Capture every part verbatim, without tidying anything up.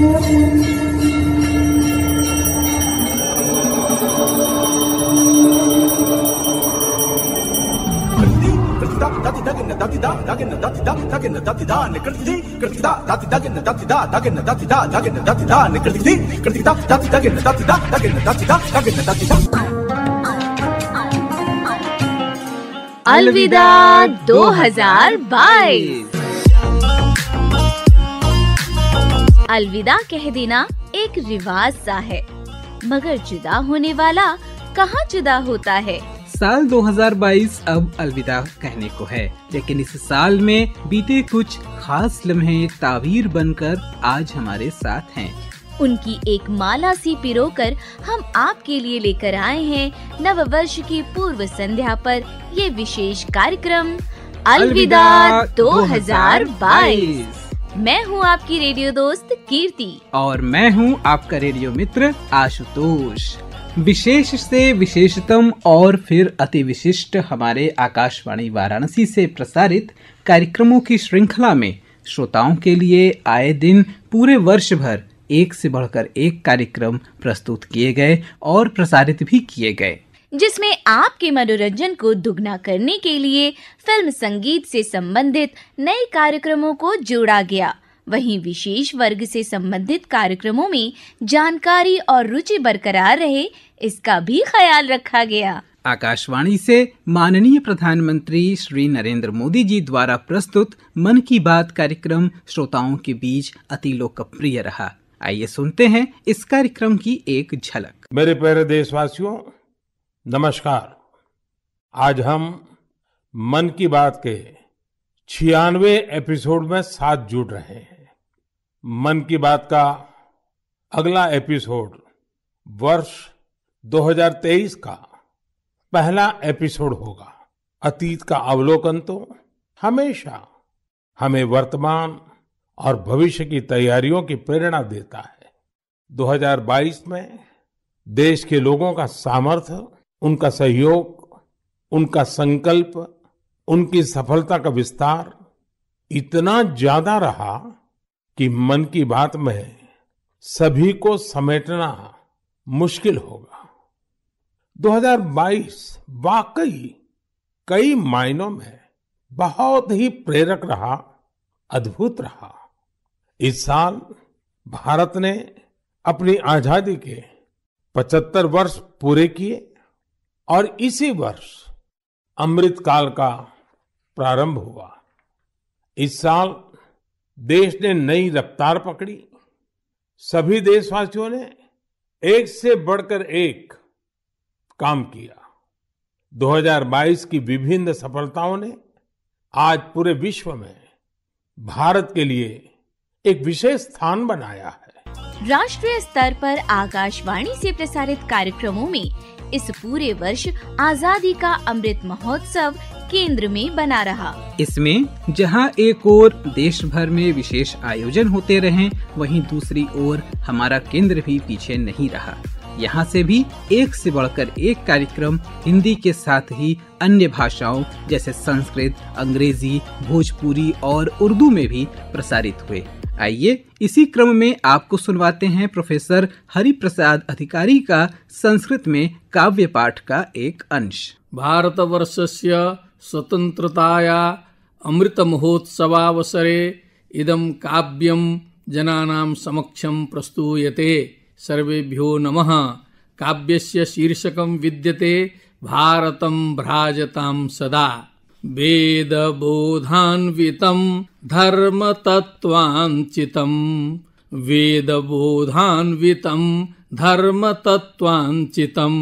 अलविदा दो हजार बाईस। अलविदा कह देना एक रिवाज सा है, मगर जुदा होने वाला कहाँ जुदा होता है। साल दो हजार बाईस अब अलविदा कहने को है, लेकिन इस साल में बीते कुछ खास लम्हे तावीर बनकर आज हमारे साथ हैं। उनकी एक माला सी पिरोकर हम आपके लिए लेकर आए हैं नव वर्ष की पूर्व संध्या पर ये विशेष कार्यक्रम अलविदा दो हजार बाईस। मैं हूँ आपकी रेडियो दोस्त कीर्ति, और मैं हूँ आपका रेडियो मित्र आशुतोष। विशेष से विशेषतम और फिर अति विशिष्ट हमारे आकाशवाणी वाराणसी से प्रसारित कार्यक्रमों की श्रृंखला में श्रोताओं के लिए आए दिन पूरे वर्ष भर एक से बढ़कर एक कार्यक्रम प्रस्तुत किए गए और प्रसारित भी किए गए, जिसमें आपके मनोरंजन को दुगना करने के लिए फिल्म संगीत से संबंधित नए कार्यक्रमों को जोड़ा गया। वहीं विशेष वर्ग से संबंधित कार्यक्रमों में जानकारी और रुचि बरकरार रहे, इसका भी ख्याल रखा गया। आकाशवाणी से माननीय प्रधानमंत्री श्री नरेंद्र मोदी जी द्वारा प्रस्तुत मन की बात कार्यक्रम श्रोताओं के बीच अति लोकप्रिय रहा। आइए सुनते हैं इस कार्यक्रम की एक झलक। मेरे प्यारे देशवासियों, नमस्कार। आज हम मन की बात के छियानवे एपिसोड में साथ जुड़ रहे हैं। मन की बात का अगला एपिसोड वर्ष दो हजार तेईस का पहला एपिसोड होगा। अतीत का अवलोकन तो हमेशा हमें वर्तमान और भविष्य की तैयारियों की प्रेरणा देता है। दो हजार बाईस में देश के लोगों का सामर्थ्य, उनका सहयोग, उनका संकल्प, उनकी सफलता का विस्तार इतना ज्यादा रहा कि मन की बात में सभी को समेटना मुश्किल होगा। दो हजार बाईस वाकई कई मायनों में बहुत ही प्रेरक रहा, अद्भुत रहा। इस साल भारत ने अपनी आजादी के पचहत्तर वर्ष पूरे किए और इसी वर्ष अमृतकाल का प्रारंभ हुआ। इस साल देश ने नई रफ्तार पकड़ी। सभी देशवासियों ने एक से बढ़कर एक काम किया। दो हजार बाईस की विभिन्न सफलताओं ने आज पूरे विश्व में भारत के लिए एक विशेष स्थान बनाया है। राष्ट्रीय स्तर पर आकाशवाणी से प्रसारित कार्यक्रमों में इस पूरे वर्ष आजादी का अमृत महोत्सव केंद्र में बना रहा। इसमें जहां एक ओर देश भर में विशेष आयोजन होते रहे, वहीं दूसरी ओर हमारा केंद्र भी पीछे नहीं रहा। यहां से भी एक से बढ़कर एक कार्यक्रम हिंदी के साथ ही अन्य भाषाओं जैसे संस्कृत, अंग्रेजी, भोजपुरी और उर्दू में भी प्रसारित हुए। आइए इसी क्रम में आपको सुनवाते हैं प्रोफेसर हरि प्रसाद अधिकारी का संस्कृत में काव्य पाठ का एक अंश। भारतवर्षस्य स्वतंत्रताया अमृत महोत्सवावसरे इदं काव्यं जनानां समक्षं प्रस्तूयते। सर्वेभ्यो नमः। काव्यस्य शीर्षकं विद्यते भारतं भ्राजतां सदा। वेद बोधान्वितं धर्म तत्त्वांचितं वेद बोधान्वितं धर्म तत्त्वांचितं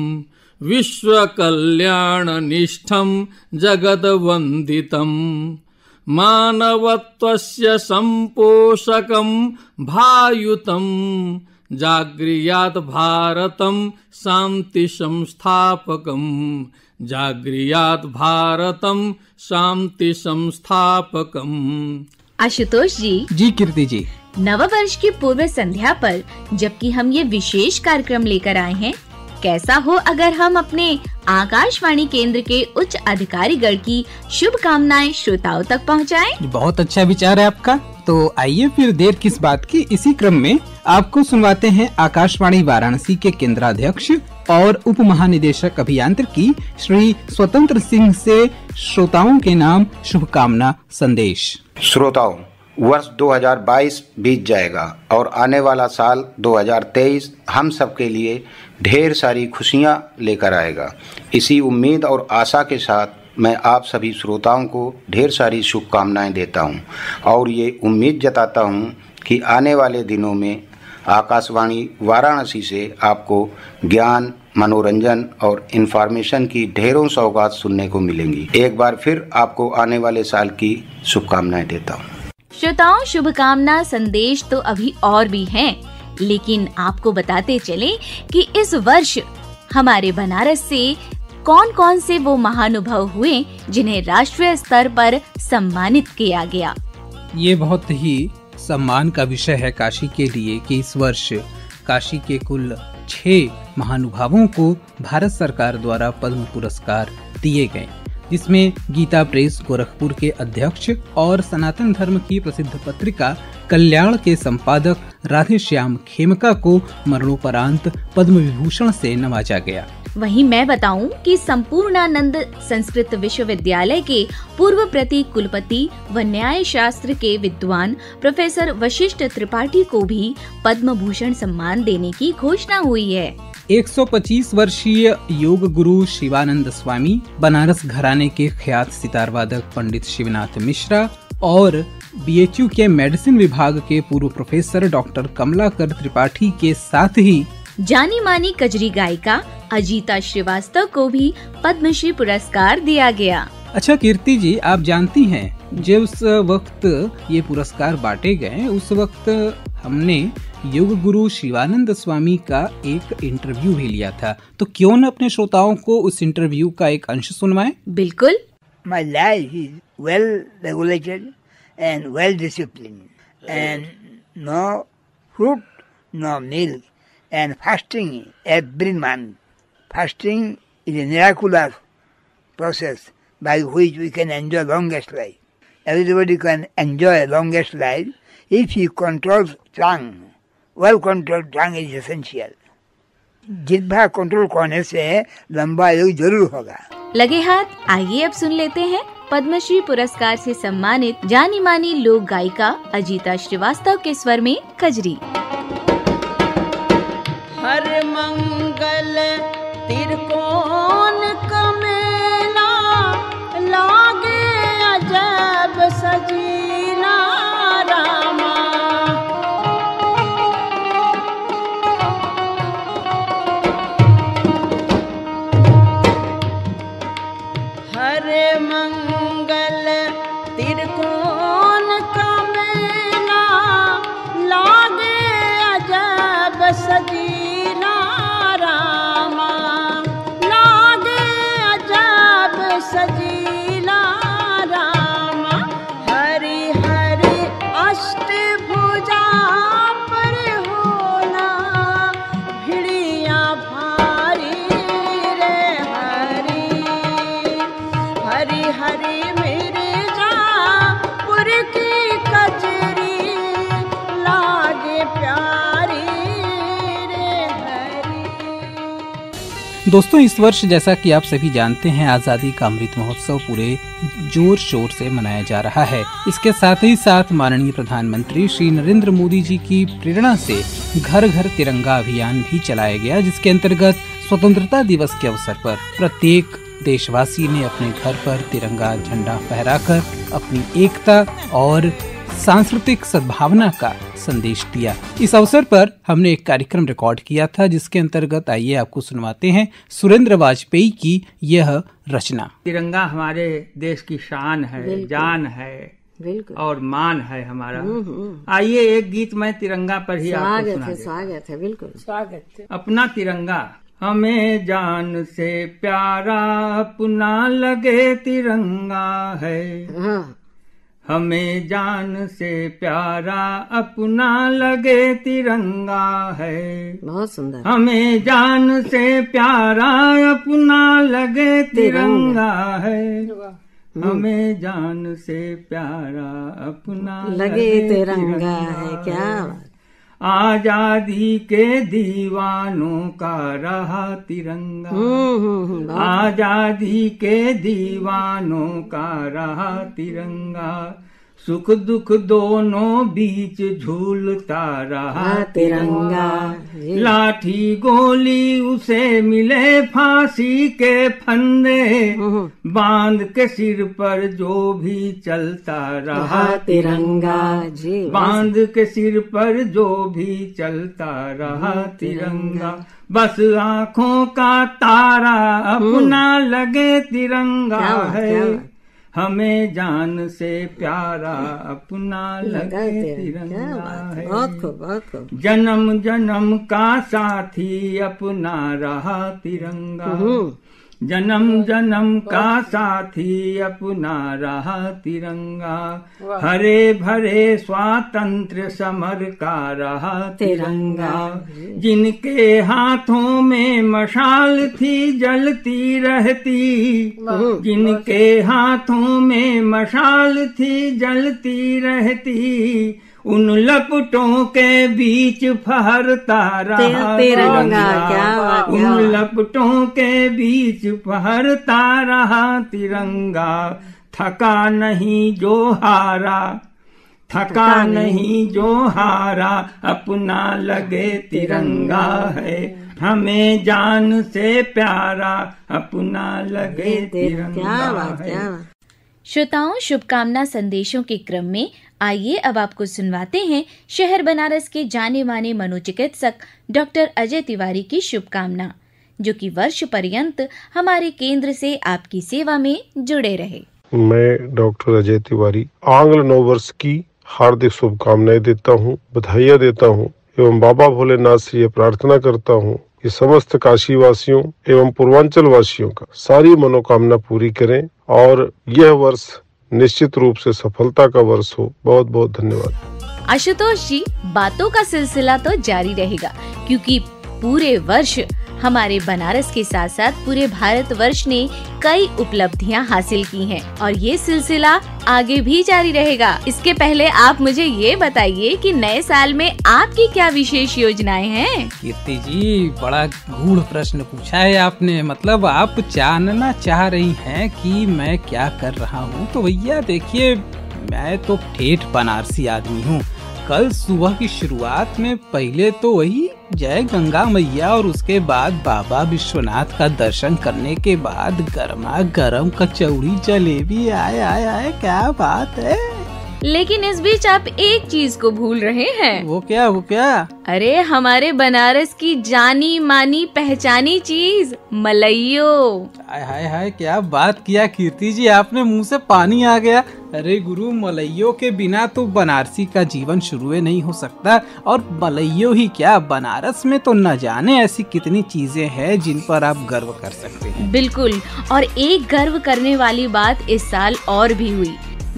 विश्व कल्याण निष्ठं जगद वंदितं मानवत्वस्य संपोषकं भायुतं जाग्रियात भारतं शांति संस्थापकम् जाग्रियात भारतं शांति संस्थापकम्। आशुतोष जी। जी कीर्ति जी। नव वर्ष की पूर्व संध्या पर जबकि हम ये विशेष कार्यक्रम लेकर आए हैं, कैसा हो अगर हम अपने आकाशवाणी केंद्र के उच्च अधिकारीगण की शुभकामनाएं श्रोताओं तक पहुंचाएं? बहुत अच्छा विचार है आपका। तो आइए फिर देर किस बात की, इसी क्रम में आपको सुनवाते हैं आकाशवाणी वाराणसी के केंद्राध्यक्ष और उप महानिदेशक अभियांत्रिकी श्री स्वतंत्र सिंह से श्रोताओं के नाम शुभकामना संदेश। श्रोताओं, वर्ष दो हज़ार बाईस बीत जाएगा और आने वाला साल दो हज़ार तेईस हम सब के लिए ढेर सारी खुशियां लेकर आएगा। इसी उम्मीद और आशा के साथ मैं आप सभी श्रोताओं को ढेर सारी शुभकामनाएं देता हूं और ये उम्मीद जताता हूं कि आने वाले दिनों में आकाशवाणी वाराणसी से आपको ज्ञान, मनोरंजन और इन्फॉर्मेशन की ढेरों सौगात सुनने को मिलेंगी। एक बार फिर आपको आने वाले साल की शुभकामनाएं देता हूं। श्रोताओं, शुभकामना संदेश तो अभी और भी हैं, लेकिन आपको बताते चलें कि इस वर्ष हमारे बनारस से कौन कौन से वो महानुभाव हुए जिन्हें राष्ट्रीय स्तर पर सम्मानित किया गया। ये बहुत ही सम्मान का विषय है काशी के लिए कि इस वर्ष काशी के कुल छह महानुभावों को भारत सरकार द्वारा पद्म पुरस्कार दिए गए, जिसमें गीता प्रेस गोरखपुर के अध्यक्ष और सनातन धर्म की प्रसिद्ध पत्रिका कल्याण के संपादक राधेश्याम खेमका को मरणोपरांत पद्म विभूषण से नवाजा गया। वहीं मैं बताऊं कि सम्पूर्णानंद संस्कृत विश्वविद्यालय के पूर्व प्रति कुलपति व न्याय शास्त्र के विद्वान प्रोफेसर वशिष्ठ त्रिपाठी को भी पद्म भूषण सम्मान देने की घोषणा हुई है। एक सौ पच्चीस वर्षीय योग गुरु शिवानंद स्वामी, बनारस घराने के ख्यात सितार वादक पंडित शिवनाथ मिश्रा और बीएचयू के मेडिसिन विभाग के पूर्व प्रोफेसर डॉक्टर कमलाकर त्रिपाठी के साथ ही जानी मानी कजरी गायिका अजीता श्रीवास्तव को भी पद्मश्री पुरस्कार दिया गया। अच्छा कीर्ति जी, आप जानती हैं जब उस वक्त ये पुरस्कार बांटे गए उस वक्त हमने योग गुरु शिवानंद स्वामी का एक इंटरव्यू भी लिया था, तो क्यों न अपने श्रोताओं को उस इंटरव्यू का एक अंश सुनवाएं। बिल्कुल। My life is well regulated and well discipline and no fruit no milk and fasting every month. Fasting is a miraculous process by which we can enjoy longest life. Everybody can enjoy longest life if he controls tongue. Well controlled tongue is essential. जितना control करने से लंबा आयु जरूर होगा। लगे हाथ, आइए अब सुन लेते हैं पद्मश्री पुरस्कार से सम्मानित जानी मानी लोक गायिका अजीता श्रीवास्तव के स्वर में कजरी। हर मंगल तिरकोन लागे अजब सजीना रामा, हरे मंगल तिरकोन का मेला लागे अजब सजीना रामा, लागे अजब सजी दोस्तों। इस वर्ष जैसा कि आप सभी जानते हैं आजादी का अमृत महोत्सव पूरे जोर शोर से मनाया जा रहा है। इसके साथ ही साथ माननीय प्रधानमंत्री श्री नरेंद्र मोदी जी की प्रेरणा से घर घर तिरंगा अभियान भी चलाया गया, जिसके अंतर्गत स्वतंत्रता दिवस के अवसर पर प्रत्येक देशवासी ने अपने घर पर तिरंगा झंडा फहराकर अपनी एकता और सांस्कृतिक सद्भावना का संदेश दिया। इस अवसर पर हमने एक कार्यक्रम रिकॉर्ड किया था, जिसके अंतर्गत आइए आपको सुनवाते हैं सुरेंद्र वाजपेयी की यह रचना। तिरंगा हमारे देश की शान है, जान है और मान है हमारा। आइए एक गीत मैं तिरंगा पर ही आपको सुना देता हूं। स्वागत है, बिल्कुल स्वागत है। अपना तिरंगा हमें जान से प्यारा, अपना लगे तिरंगा है। हमें जान से प्यारा, अपना लगे तिरंगा है। बहुत सुंदर। हमें जान से प्यारा, अपना लगे तिरंगा है। हमें जान से प्यारा अपना लगे तिरंगा है। क्या आजादी के दीवानों का रहा तिरंगा, आजादी के दीवानों का रहा तिरंगा, सुख दुख दोनों बीच झूलता रहा तिरंगा, लाठी गोली उसे मिले फांसी के फंदे, बांध के सिर पर जो भी चलता रहा तिरंगा, बांध के सिर पर जो भी चलता रहा तिरंगा, बस आँखों का तारा अपना लगे तिरंगा है, हमें जान से प्यारा अपना लगा तिरंगा है। बहुत खूब, बहुत खूब। जन्म जन्म का साथी अपना रहा तिरंगा, जन्म जन्म का साथी अपना रहा तिरंगा, हरे भरे स्वातंत्र समर का रहा तिरंगा, जिनके हाथों में मशाल थी जलती रहती, जिनके हाथों में मशाल थी जलती रहती, उन लपटों के बीच फहरता रहा तिरंगा, उन लपटों के बीच फहरता रहा तिरंगा, थका नहीं जो हारा, थका नहीं जो हारा, अपना लगे तिरंगा है, हमें जान से प्यारा अपना लगे तिरंगा है। श्रोताओं, शुभकामना संदेशों के क्रम में आइए अब आपको सुनवाते हैं शहर बनारस के जाने माने मनोचिकित्सक डॉक्टर अजय तिवारी की शुभकामना, जो कि वर्ष पर्यंत हमारे केंद्र से आपकी सेवा में जुड़े रहे। मैं डॉक्टर अजय तिवारी आंग्ल नववर्ष की हार्दिक शुभकामनाएं देता हूं, बधाइयां देता हूं एवं बाबा भोलेनाथ से ये प्रार्थना करता हूं कि समस्त काशी वासियों एवं पूर्वांचल वासियों का सारी मनोकामना पूरी करें और यह वर्ष निश्चित रूप से सफलता का वर्ष हो। बहुत बहुत धन्यवाद। आशुतोष जी, बातों का सिलसिला तो जारी रहेगा क्योंकि पूरे वर्ष हमारे बनारस के साथ साथ पूरे भारत वर्ष ने कई उपलब्धियां हासिल की हैं और ये सिलसिला आगे भी जारी रहेगा। इसके पहले आप मुझे ये बताइए कि नए साल में आपकी क्या विशेष योजनाएं हैं? कीर्ति जी, बड़ा गूढ़ प्रश्न पूछा है आपने। मतलब आप जानना चाह रही हैं कि मैं क्या कर रहा हूँ, तो भैया देखिए, मैं तो ठेठ बनारसी आदमी हूँ। कल सुबह की शुरुआत में पहले तो वही जय गंगा मैया और उसके बाद बाबा विश्वनाथ का दर्शन करने के बाद गर्मा गर्म कचौड़ी जलेबी, आए आए आए क्या बात है। लेकिन इस बीच आप एक चीज को भूल रहे हैं। वो क्या वो क्या? अरे हमारे बनारस की जानी मानी पहचानी चीज मलइयो। हाय हाय हाय, क्या बात किया कीर्ति जी आपने, मुंह से पानी आ गया। अरे गुरु, मलइयो के बिना तो बनारसी का जीवन शुरू नहीं हो सकता। और मलइयो ही क्या, बनारस में तो न जाने ऐसी कितनी चीजें हैं जिन पर आप गर्व कर सकते हैं। बिल्कुल, और एक गर्व करने वाली बात इस साल और भी हुई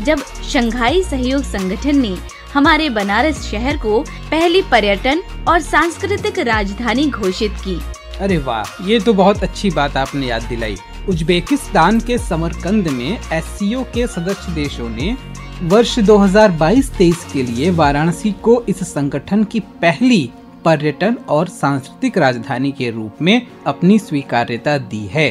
जब शंघाई सहयोग संगठन ने हमारे बनारस शहर को पहली पर्यटन और सांस्कृतिक राजधानी घोषित की। अरे वाह, ये तो बहुत अच्छी बात आपने याद दिलाई। उज्बेकिस्तान के समरकंद में एससीओ के सदस्य देशों ने वर्ष दो हज़ार बाईस तेईस के लिए वाराणसी को इस संगठन की पहली पर्यटन और सांस्कृतिक राजधानी के रूप में अपनी स्वीकार्यता दी है।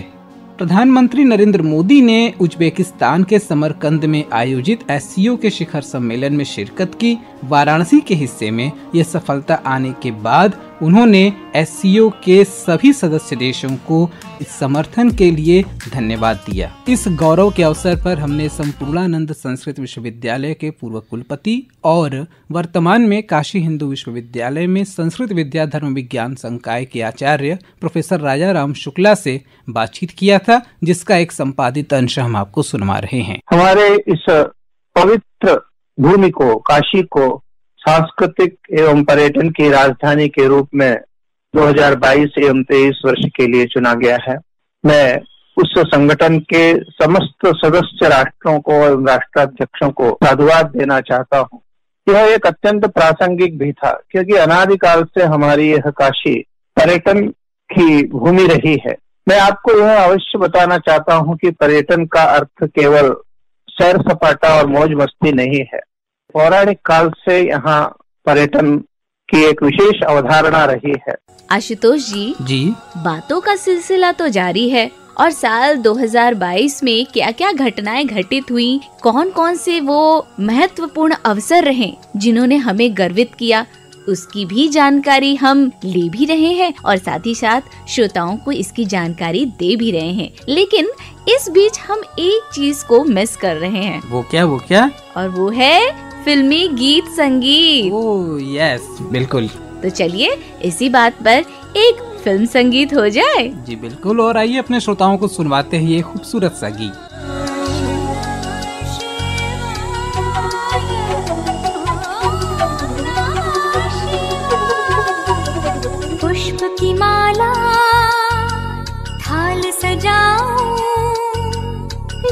प्रधानमंत्री नरेंद्र मोदी ने उज्बेकिस्तान के समरकंद में आयोजित एससीओ के शिखर सम्मेलन में शिरकत की। वाराणसी के हिस्से में यह सफलता आने के बाद उन्होंने एससीओ के सभी सदस्य देशों को इस समर्थन के लिए धन्यवाद दिया। इस गौरव के अवसर पर हमने सम्पूर्णानंद संस्कृत विश्वविद्यालय के पूर्व कुलपति और वर्तमान में काशी हिंदू विश्वविद्यालय में संस्कृत विद्या धर्म विज्ञान संकाय के आचार्य प्रोफेसर राजा राम शुक्ला से बातचीत किया था, जिसका एक संपादित अंश हम आपको सुनवा रहे हैं। हमारे इस पवित्र भूमि को, काशी को सांस्कृतिक एवं पर्यटन की राजधानी के रूप में दो हज़ार बाईस एवं तेईस वर्ष के लिए चुना गया है। मैं उस संगठन के समस्त सदस्य राष्ट्रों को एवं राष्ट्राध्यक्षों को साधुवाद देना चाहता हूँ। यह एक अत्यंत प्रासंगिक भी था क्योंकि अनादिकाल से हमारी यह काशी पर्यटन की भूमि रही है। मैं आपको यह अवश्य बताना चाहता हूँ कि पर्यटन का अर्थ केवल सैर सपाटा और मौज मस्ती नहीं है। पौराणिक काल से यहाँ पर्यटन की एक विशेष अवधारणा रही है। आशुतोष जी जी बातों का सिलसिला तो जारी है और साल दो हज़ार बाईस में क्या क्या घटनाएं घटित हुई, कौन कौन से वो महत्वपूर्ण अवसर रहे जिन्होंने हमें गर्वित किया, उसकी भी जानकारी हम ले भी रहे हैं और साथ ही साथ श्रोताओं को इसकी जानकारी दे भी रहे हैं। लेकिन इस बीच हम एक चीज को मिस कर रहे हैं। वो क्या वो क्या? और वो है फिल्मी गीत संगीत। ओह यस बिल्कुल। तो चलिए इसी बात पर एक फिल्म संगीत हो जाए। जी बिल्कुल। और आइए अपने श्रोताओं को सुनवाते हैं ये खूबसूरत सा गीत। पुष्प की माला थाल सजाओ,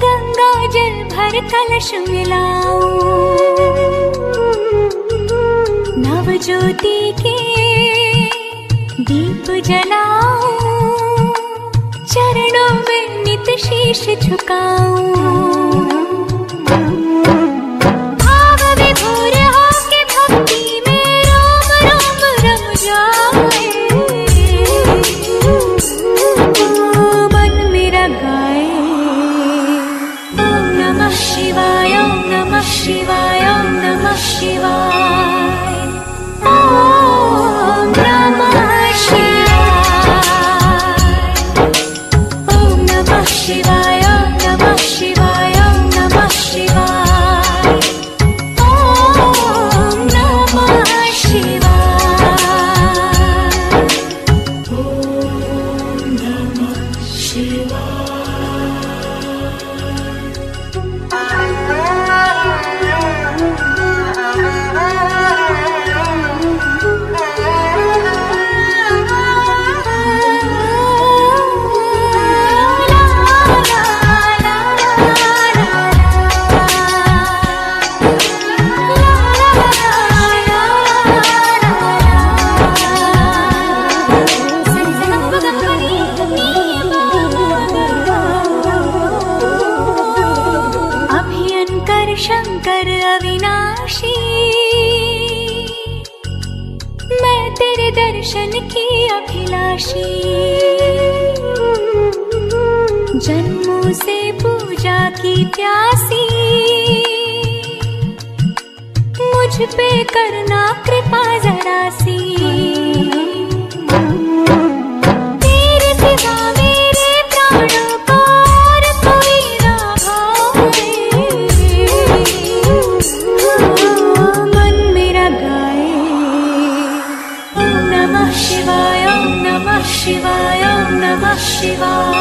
गंगा जल भर कलश मिलाओ, नव ज्योति के दीप जलाओ, चरणों में नित शीश झुकाओ। जन्मों से पूजा की प्यासी, मुझ पे करना कृपा जरा सी। तेरे सिवा मेरे प्राणों को और कोई ना भावे, मन मेरा गाए ओम नमः शिवाय ओम नमः शिवाय ओम नमः शिवाय।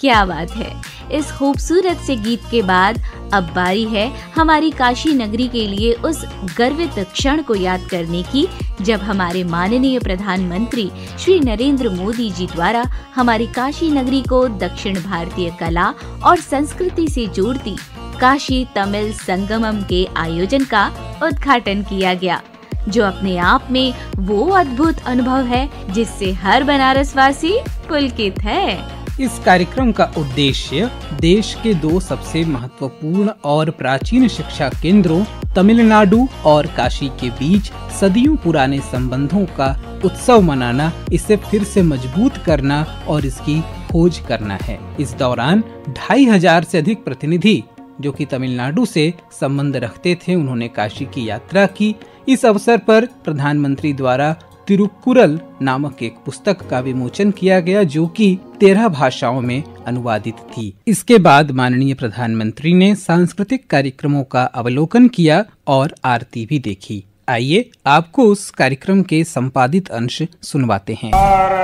क्या बात है। इस खूबसूरत से गीत के बाद अब बारी है हमारी काशी नगरी के लिए उस गर्वित क्षण को याद करने की, जब हमारे माननीय प्रधानमंत्री श्री नरेंद्र मोदी जी द्वारा हमारी काशी नगरी को दक्षिण भारतीय कला और संस्कृति से जोड़ती काशी तमिल संगमम के आयोजन का उद्घाटन किया गया, जो अपने आप में वो अद्भुत अनुभव है जिससे हर बनारसवासी पुलकित है। इस कार्यक्रम का उद्देश्य देश के दो सबसे महत्वपूर्ण और प्राचीन शिक्षा केंद्रों तमिलनाडु और काशी के बीच सदियों पुराने संबंधों का उत्सव मनाना, इसे फिर से मजबूत करना और इसकी खोज करना है। इस दौरान ढाई हजार से अधिक प्रतिनिधि जो कि तमिलनाडु से संबंध रखते थे, उन्होंने काशी की यात्रा की। इस अवसर पर प्रधानमंत्री द्वारा तिरुकुरल नामक एक पुस्तक का विमोचन किया गया जो कि तेरह भाषाओं में अनुवादित थी। इसके बाद माननीय प्रधानमंत्री ने सांस्कृतिक कार्यक्रमों का अवलोकन किया और आरती भी देखी। आइए आपको उस कार्यक्रम के संपादित अंश सुनवाते हैं। हर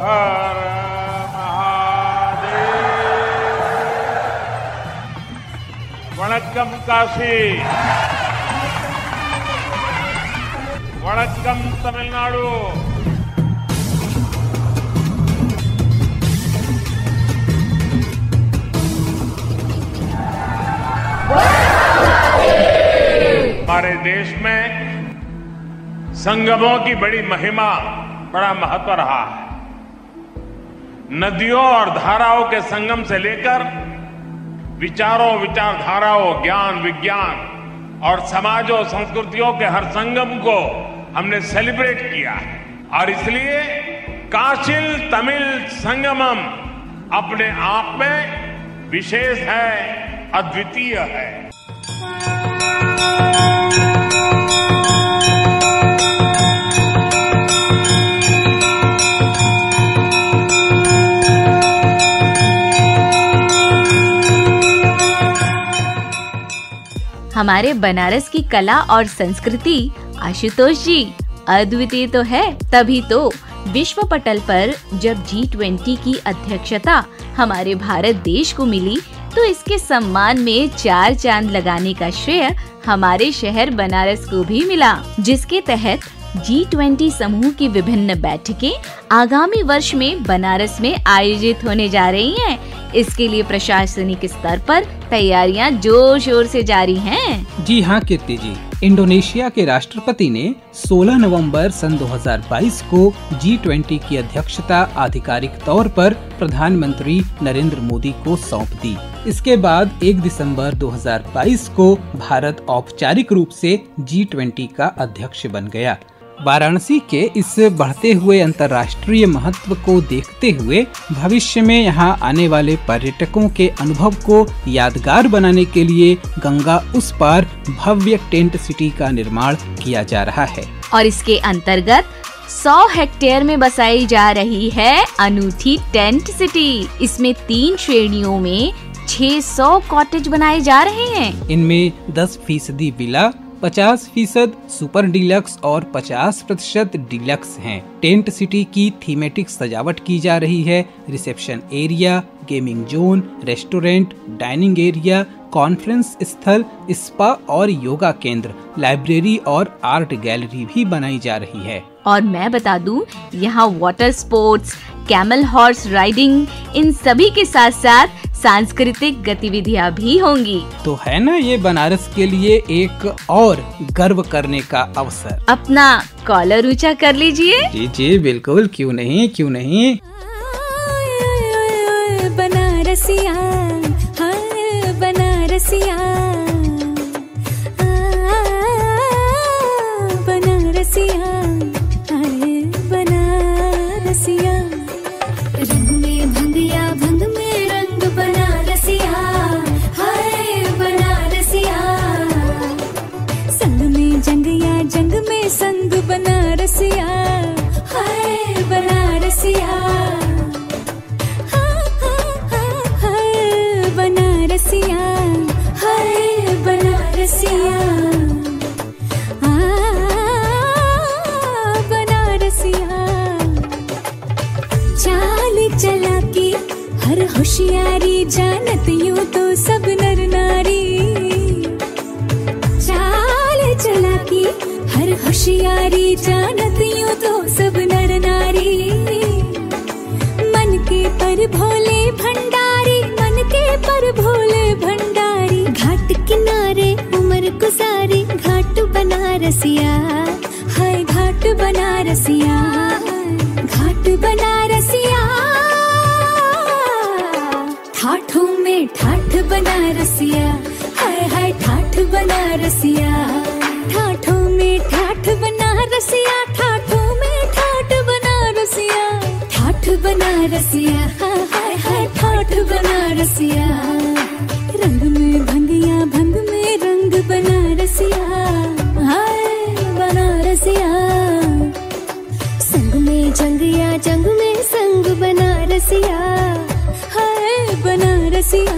हर महादेव। वणक्कम काशी। வணக்கம் தமிழ்நாடு हमारे देश में संगमों की बड़ी महिमा बड़ा महत्व रहा है। नदियों और धाराओं के संगम से लेकर विचारों विचारधाराओं ज्ञान विज्ञान और समाजों संस्कृतियों के हर संगम को हमने सेलिब्रेट किया है और इसलिए काशी तमिल संगमम अपने आप में विशेष है, अद्वितीय है। हमारे बनारस की कला और संस्कृति आशुतोष जी अद्वितीय तो है, तभी तो विश्व पटल पर जब जी ट्वेंटी की अध्यक्षता हमारे भारत देश को मिली तो इसके सम्मान में चार चांद लगाने का श्रेय हमारे शहर बनारस को भी मिला, जिसके तहत जी ट्वेंटी समूह की विभिन्न बैठकें आगामी वर्ष में बनारस में आयोजित होने जा रही हैं। इसके लिए प्रशासनिक स्तर पर तैयारियां जोर शोर से जारी हैं। जी हाँ कीर्ति जी, इंडोनेशिया के राष्ट्रपति ने सोलह नवंबर सन दो हज़ार बाईस को जी ट्वेंटी की अध्यक्षता आधिकारिक तौर पर प्रधानमंत्री नरेंद्र मोदी को सौंप दी। इसके बाद एक दिसंबर दो हज़ार बाईस को भारत औपचारिक रूप से जी ट्वेंटी का अध्यक्ष बन गया। वाराणसी के इस बढ़ते हुए अंतर्राष्ट्रीय महत्व को देखते हुए भविष्य में यहां आने वाले पर्यटकों के अनुभव को यादगार बनाने के लिए गंगा उस पार भव्य टेंट सिटी का निर्माण किया जा रहा है और इसके अंतर्गत सौ हेक्टेयर में बसाई जा रही है अनूठी टेंट सिटी। इसमें तीन श्रेणियों में छह सौ कॉटेज बनाए जा रहे हैं। इनमें दस फीसदी विला, पचास फीसद सुपर डिलक्स और पचास प्रतिशत डिलक्स हैं। टेंट सिटी की थीमेटिक सजावट की जा रही है। Reception area, gaming zone, restaurant, dining area, conference स्थल, स्पा और योगा केंद्र, लाइब्रेरी और आर्ट गैलरी भी बनाई जा रही है। और मैं बता दूं, यहाँ water sports, camel horse riding, इन सभी के साथ साथ सांस्कृतिक गतिविधियां भी होंगी। तो है ना ये बनारस के लिए एक और गर्व करने का अवसर। अपना कॉलर ऊंचा कर लीजिए। जी जी बिल्कुल, क्यों नहीं क्यों नहीं। बनारसिया बनारसिया बनारसिया बनारसिया रंग में भंगिया भंग में बनारसिया, हाय बनारसिया, संग में जंगिया जंग में संग बनारसिया, हाय बनारसिया, हाँ हाँ हाँ हाय बनारसिया, हाय बनारसिया, आ बनारसिया। चाल चला की हर होशियारी जानत यूं तो सब नर नारी, चाल चला की हर होशियारी जानत यूं तो सब नर नारी, मन के पर भोले भंडारी, मन के पर भोले भंडारी, घाट किनारे उम्र गुजारी, घाट बनारसिया, हाय घाट बनारसिया, घाट बनारसिया, ठाठों में ठाठ बनारसिया, हाय हाय ठाठ बनारसिया, ठाठों में ठाठ बनारसिया, ठाठों में ठाठ बनारसिया, ठाठ बनारसिया, हाय हाय ठाठ बनारसिया, रंग में भंगिया भंग में रंग बनारसिया, हाय बनारसिया, संग में जंगिया जंग में संग बनारसिया, हाय बनारसिया।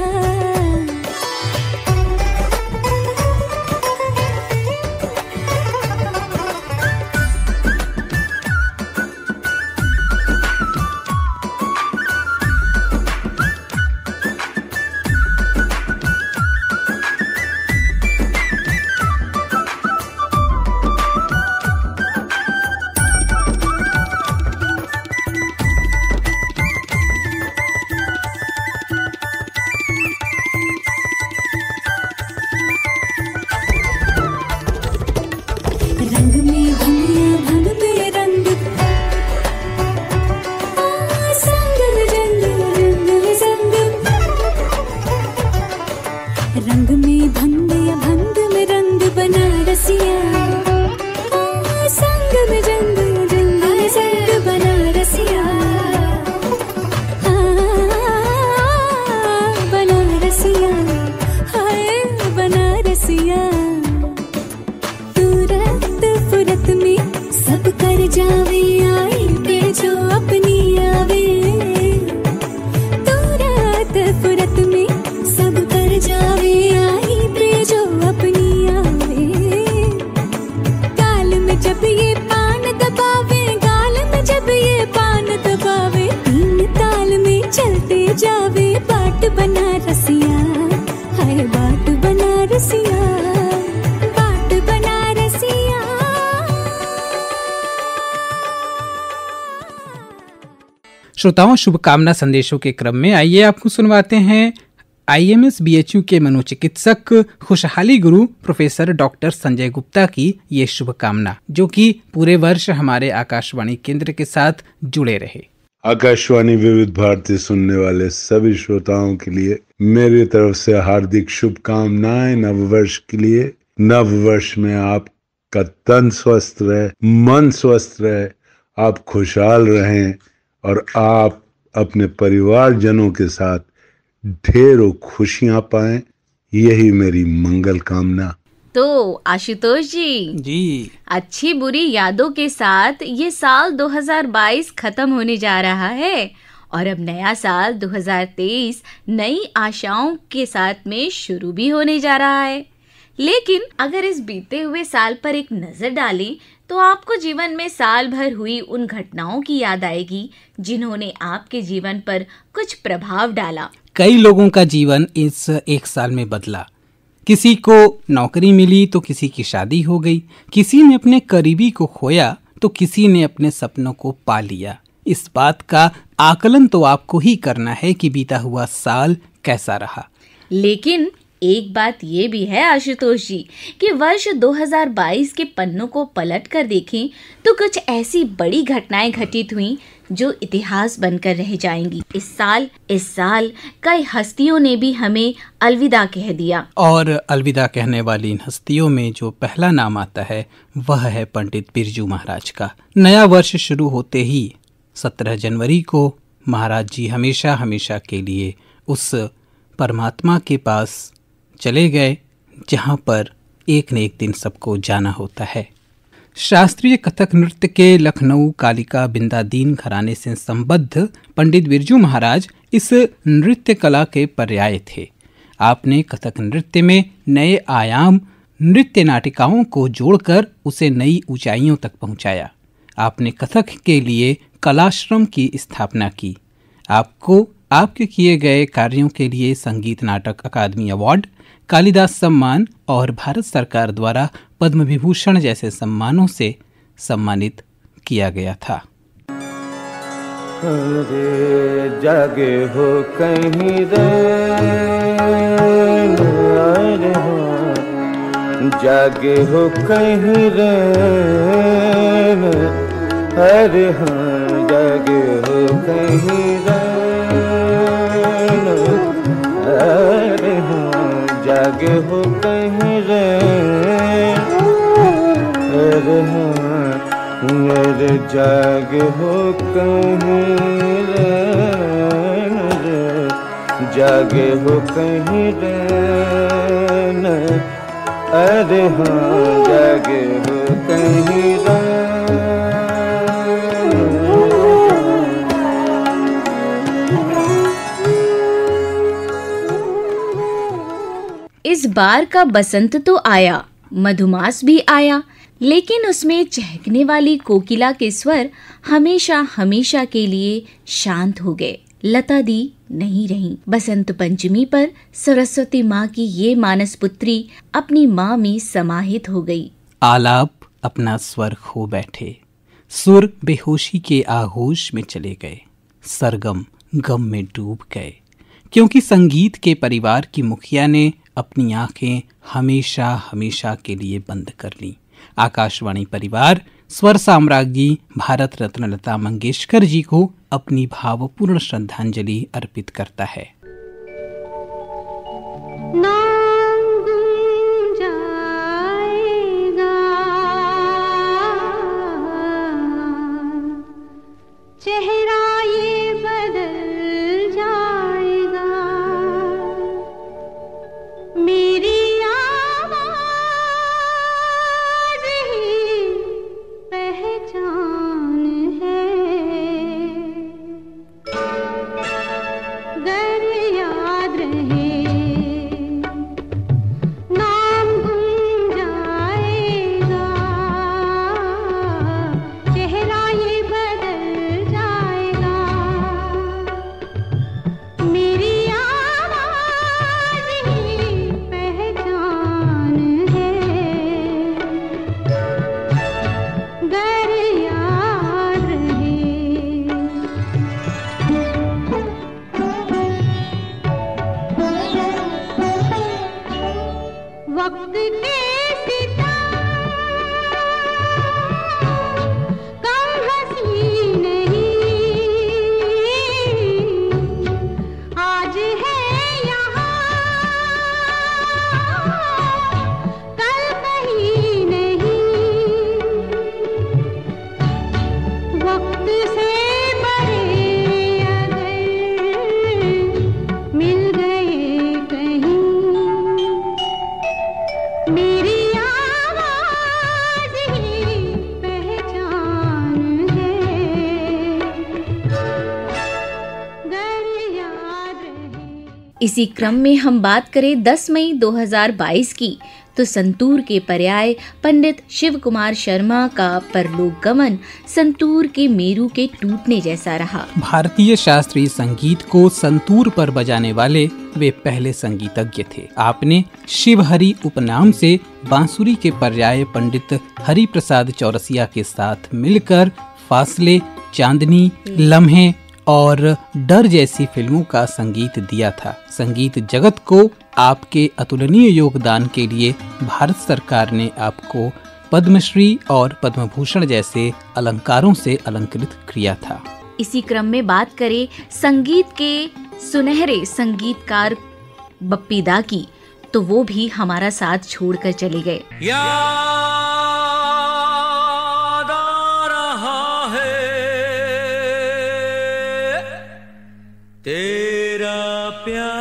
श्रोताओं, शुभकामना संदेशों के क्रम में आइए आपको सुनवाते हैं आईएमएस बीएचयू के मनोचिकित्सक खुशहाली गुरु प्रोफेसर डॉक्टर संजय गुप्ता की ये शुभकामना, जो कि पूरे वर्ष हमारे आकाशवाणी केंद्र के साथ जुड़े रहे। आकाशवाणी विविध भारती सुनने वाले सभी श्रोताओं के लिए मेरी तरफ से हार्दिक शुभकामनाएं नववर्ष के लिए। नववर्ष में आपका तन स्वस्थ रहे, मन स्वस्थ रहे, आप खुशहाल रहें और आप अपने परिवारजनों के साथ ढेरों खुशियां पाएं, यही मेरी मंगल कामना। तो आशुतोष जी जी अच्छी बुरी यादों के साथ ये साल दो हज़ार बाईस खत्म होने जा रहा है और अब नया साल दो हज़ार तेईस नई आशाओं के साथ में शुरू भी होने जा रहा है। लेकिन अगर इस बीते हुए साल पर एक नजर डालें तो आपको जीवन में साल भर हुई उन घटनाओं की याद आएगी जिन्होंने आपके जीवन पर कुछ प्रभाव डाला। कई लोगों का जीवन इस एक साल में बदला। किसी को नौकरी मिली तो किसी की शादी हो गई, किसी ने अपने करीबी को खोया तो किसी ने अपने सपनों को पा लिया। इस बात का आकलन तो आपको ही करना है कि बीता हुआ साल कैसा रहा। लेकिन एक बात ये भी है आशुतोष जी कि वर्ष दो हज़ार बाईस के पन्नों को पलट कर देखें तो कुछ ऐसी बड़ी घटनाएं घटित हुई जो इतिहास बनकर रह जाएंगी। इस साल इस साल कई हस्तियों ने भी हमें अलविदा कह दिया और अलविदा कहने वाली इन हस्तियों में जो पहला नाम आता है वह है पंडित बिरजू महाराज का। नया वर्ष शुरू होते ही सत्रह जनवरी को महाराज जी हमेशा हमेशा के लिए उस परमात्मा के पास चले गए जहाँ पर एक न एक दिन सबको जाना होता है। शास्त्रीय कथक नृत्य के लखनऊ कालिका बिंदादीन घराने से संबद्ध पंडित बिरजू महाराज इस नृत्य कला के पर्याय थे। आपने कथक नृत्य में नए आयाम, नृत्य नाटिकाओं को जोड़कर उसे नई ऊंचाइयों तक पहुंचाया। आपने कथक के लिए कलाश्रम की स्थापना की। आपको आपके किए गए कार्यों के लिए संगीत नाटक अकादमी अवार्ड, कालिदास सम्मान और भारत सरकार द्वारा पद्म विभूषण जैसे सम्मानों से सम्मानित किया गया था। जागे हो कहीं रे नारे हो, जागे हो कहीं रे हरे हाँ, जागे हो कहीं रे हरे हाँ, जागे हो कहीं रे रे मेरे, जागे हो कहीं रे रे, जागे हो कहीं रे न अरे हाँ, जागे हो कहीं रे। इस बार का बसंत तो आया, मधुमास भी आया, लेकिन उसमें चहकने वाली कोकिला के स्वर हमेशा हमेशा के लिए शांत हो गए, लता दी नहीं रही। बसंत पंचमी पर सरस्वती माँ की ये मानस पुत्री अपनी माँ में समाहित हो गई। आलाप अपना स्वर खो बैठे, सुर बेहोशी के आहोश में चले गए, सरगम गम में डूब गए, क्योंकि संगीत के परिवार की मुखिया ने अपनी आंखें हमेशा हमेशा के लिए बंद कर लीं। आकाशवाणी परिवार स्वर साम्राज्ञी भारत रत्न लता मंगेशकर जी को अपनी भावपूर्ण श्रद्धांजलि अर्पित करता है। इसी क्रम में हम बात करें दस मई दो हज़ार बाईस की तो संतूर के पर्याय पंडित शिव कुमार शर्मा का परलोक गमन संतूर के मेरू के टूटने जैसा रहा। भारतीय शास्त्रीय संगीत को संतूर पर बजाने वाले वे पहले संगीतज्ञ थे। आपने शिवहरि उपनाम से बांसुरी के पर्याय पंडित हरि प्रसाद चौरसिया के साथ मिलकर फासले, चांदनी, लम्हे और डर जैसी फिल्मों का संगीत दिया था। संगीत जगत को आपके अतुलनीय योगदान के लिए भारत सरकार ने आपको पद्मश्री और पद्म भूषण जैसे अलंकारों से अलंकृत किया था। इसी क्रम में बात करें संगीत के सुनहरे संगीतकार बप्पी दा की तो वो भी हमारा साथ छोड़कर चले गए। तेरा प्यार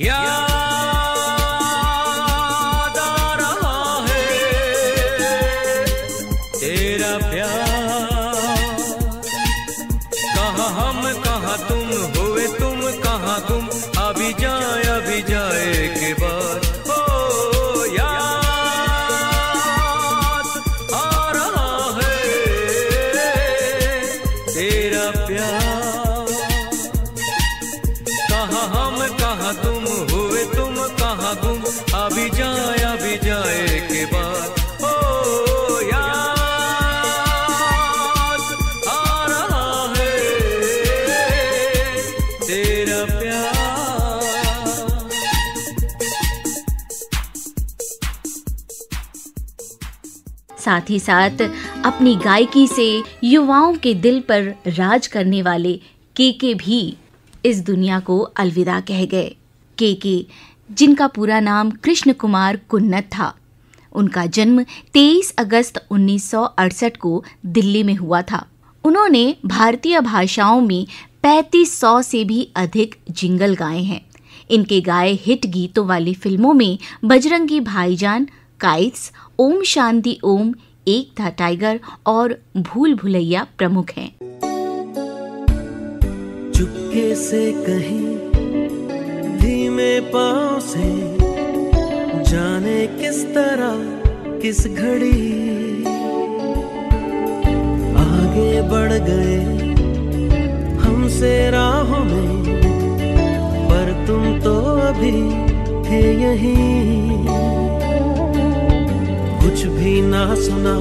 या साथ ही साथ अपनी गायकी से युवाओं के दिल पर राज करने वाले केके भी इस दुनिया को अलविदा कह गए। केके, जिनका पूरा नाम कृष्ण कुमार कुन्नत था, उनका जन्म तेईस अगस्त उन्नीस सौ अड़सठ को दिल्ली में हुआ था। उन्होंने भारतीय भाषाओं में पैंतीस सौ से भी अधिक जिंगल गाए हैं। इनके गाए हिट गीतों वाली फिल्मों में बजरंगी भाईजान, काइट्स, ओम शांति ओम, एक था टाइगर और भूल भुलैया प्रमुख हैं। चुपके से कहीं धीमे पांव से जाने किस तरह किस घड़ी आगे बढ़ गए हमसे राहों में, पर तुम तो अभी थे यहीं। कुछ भी ना सुना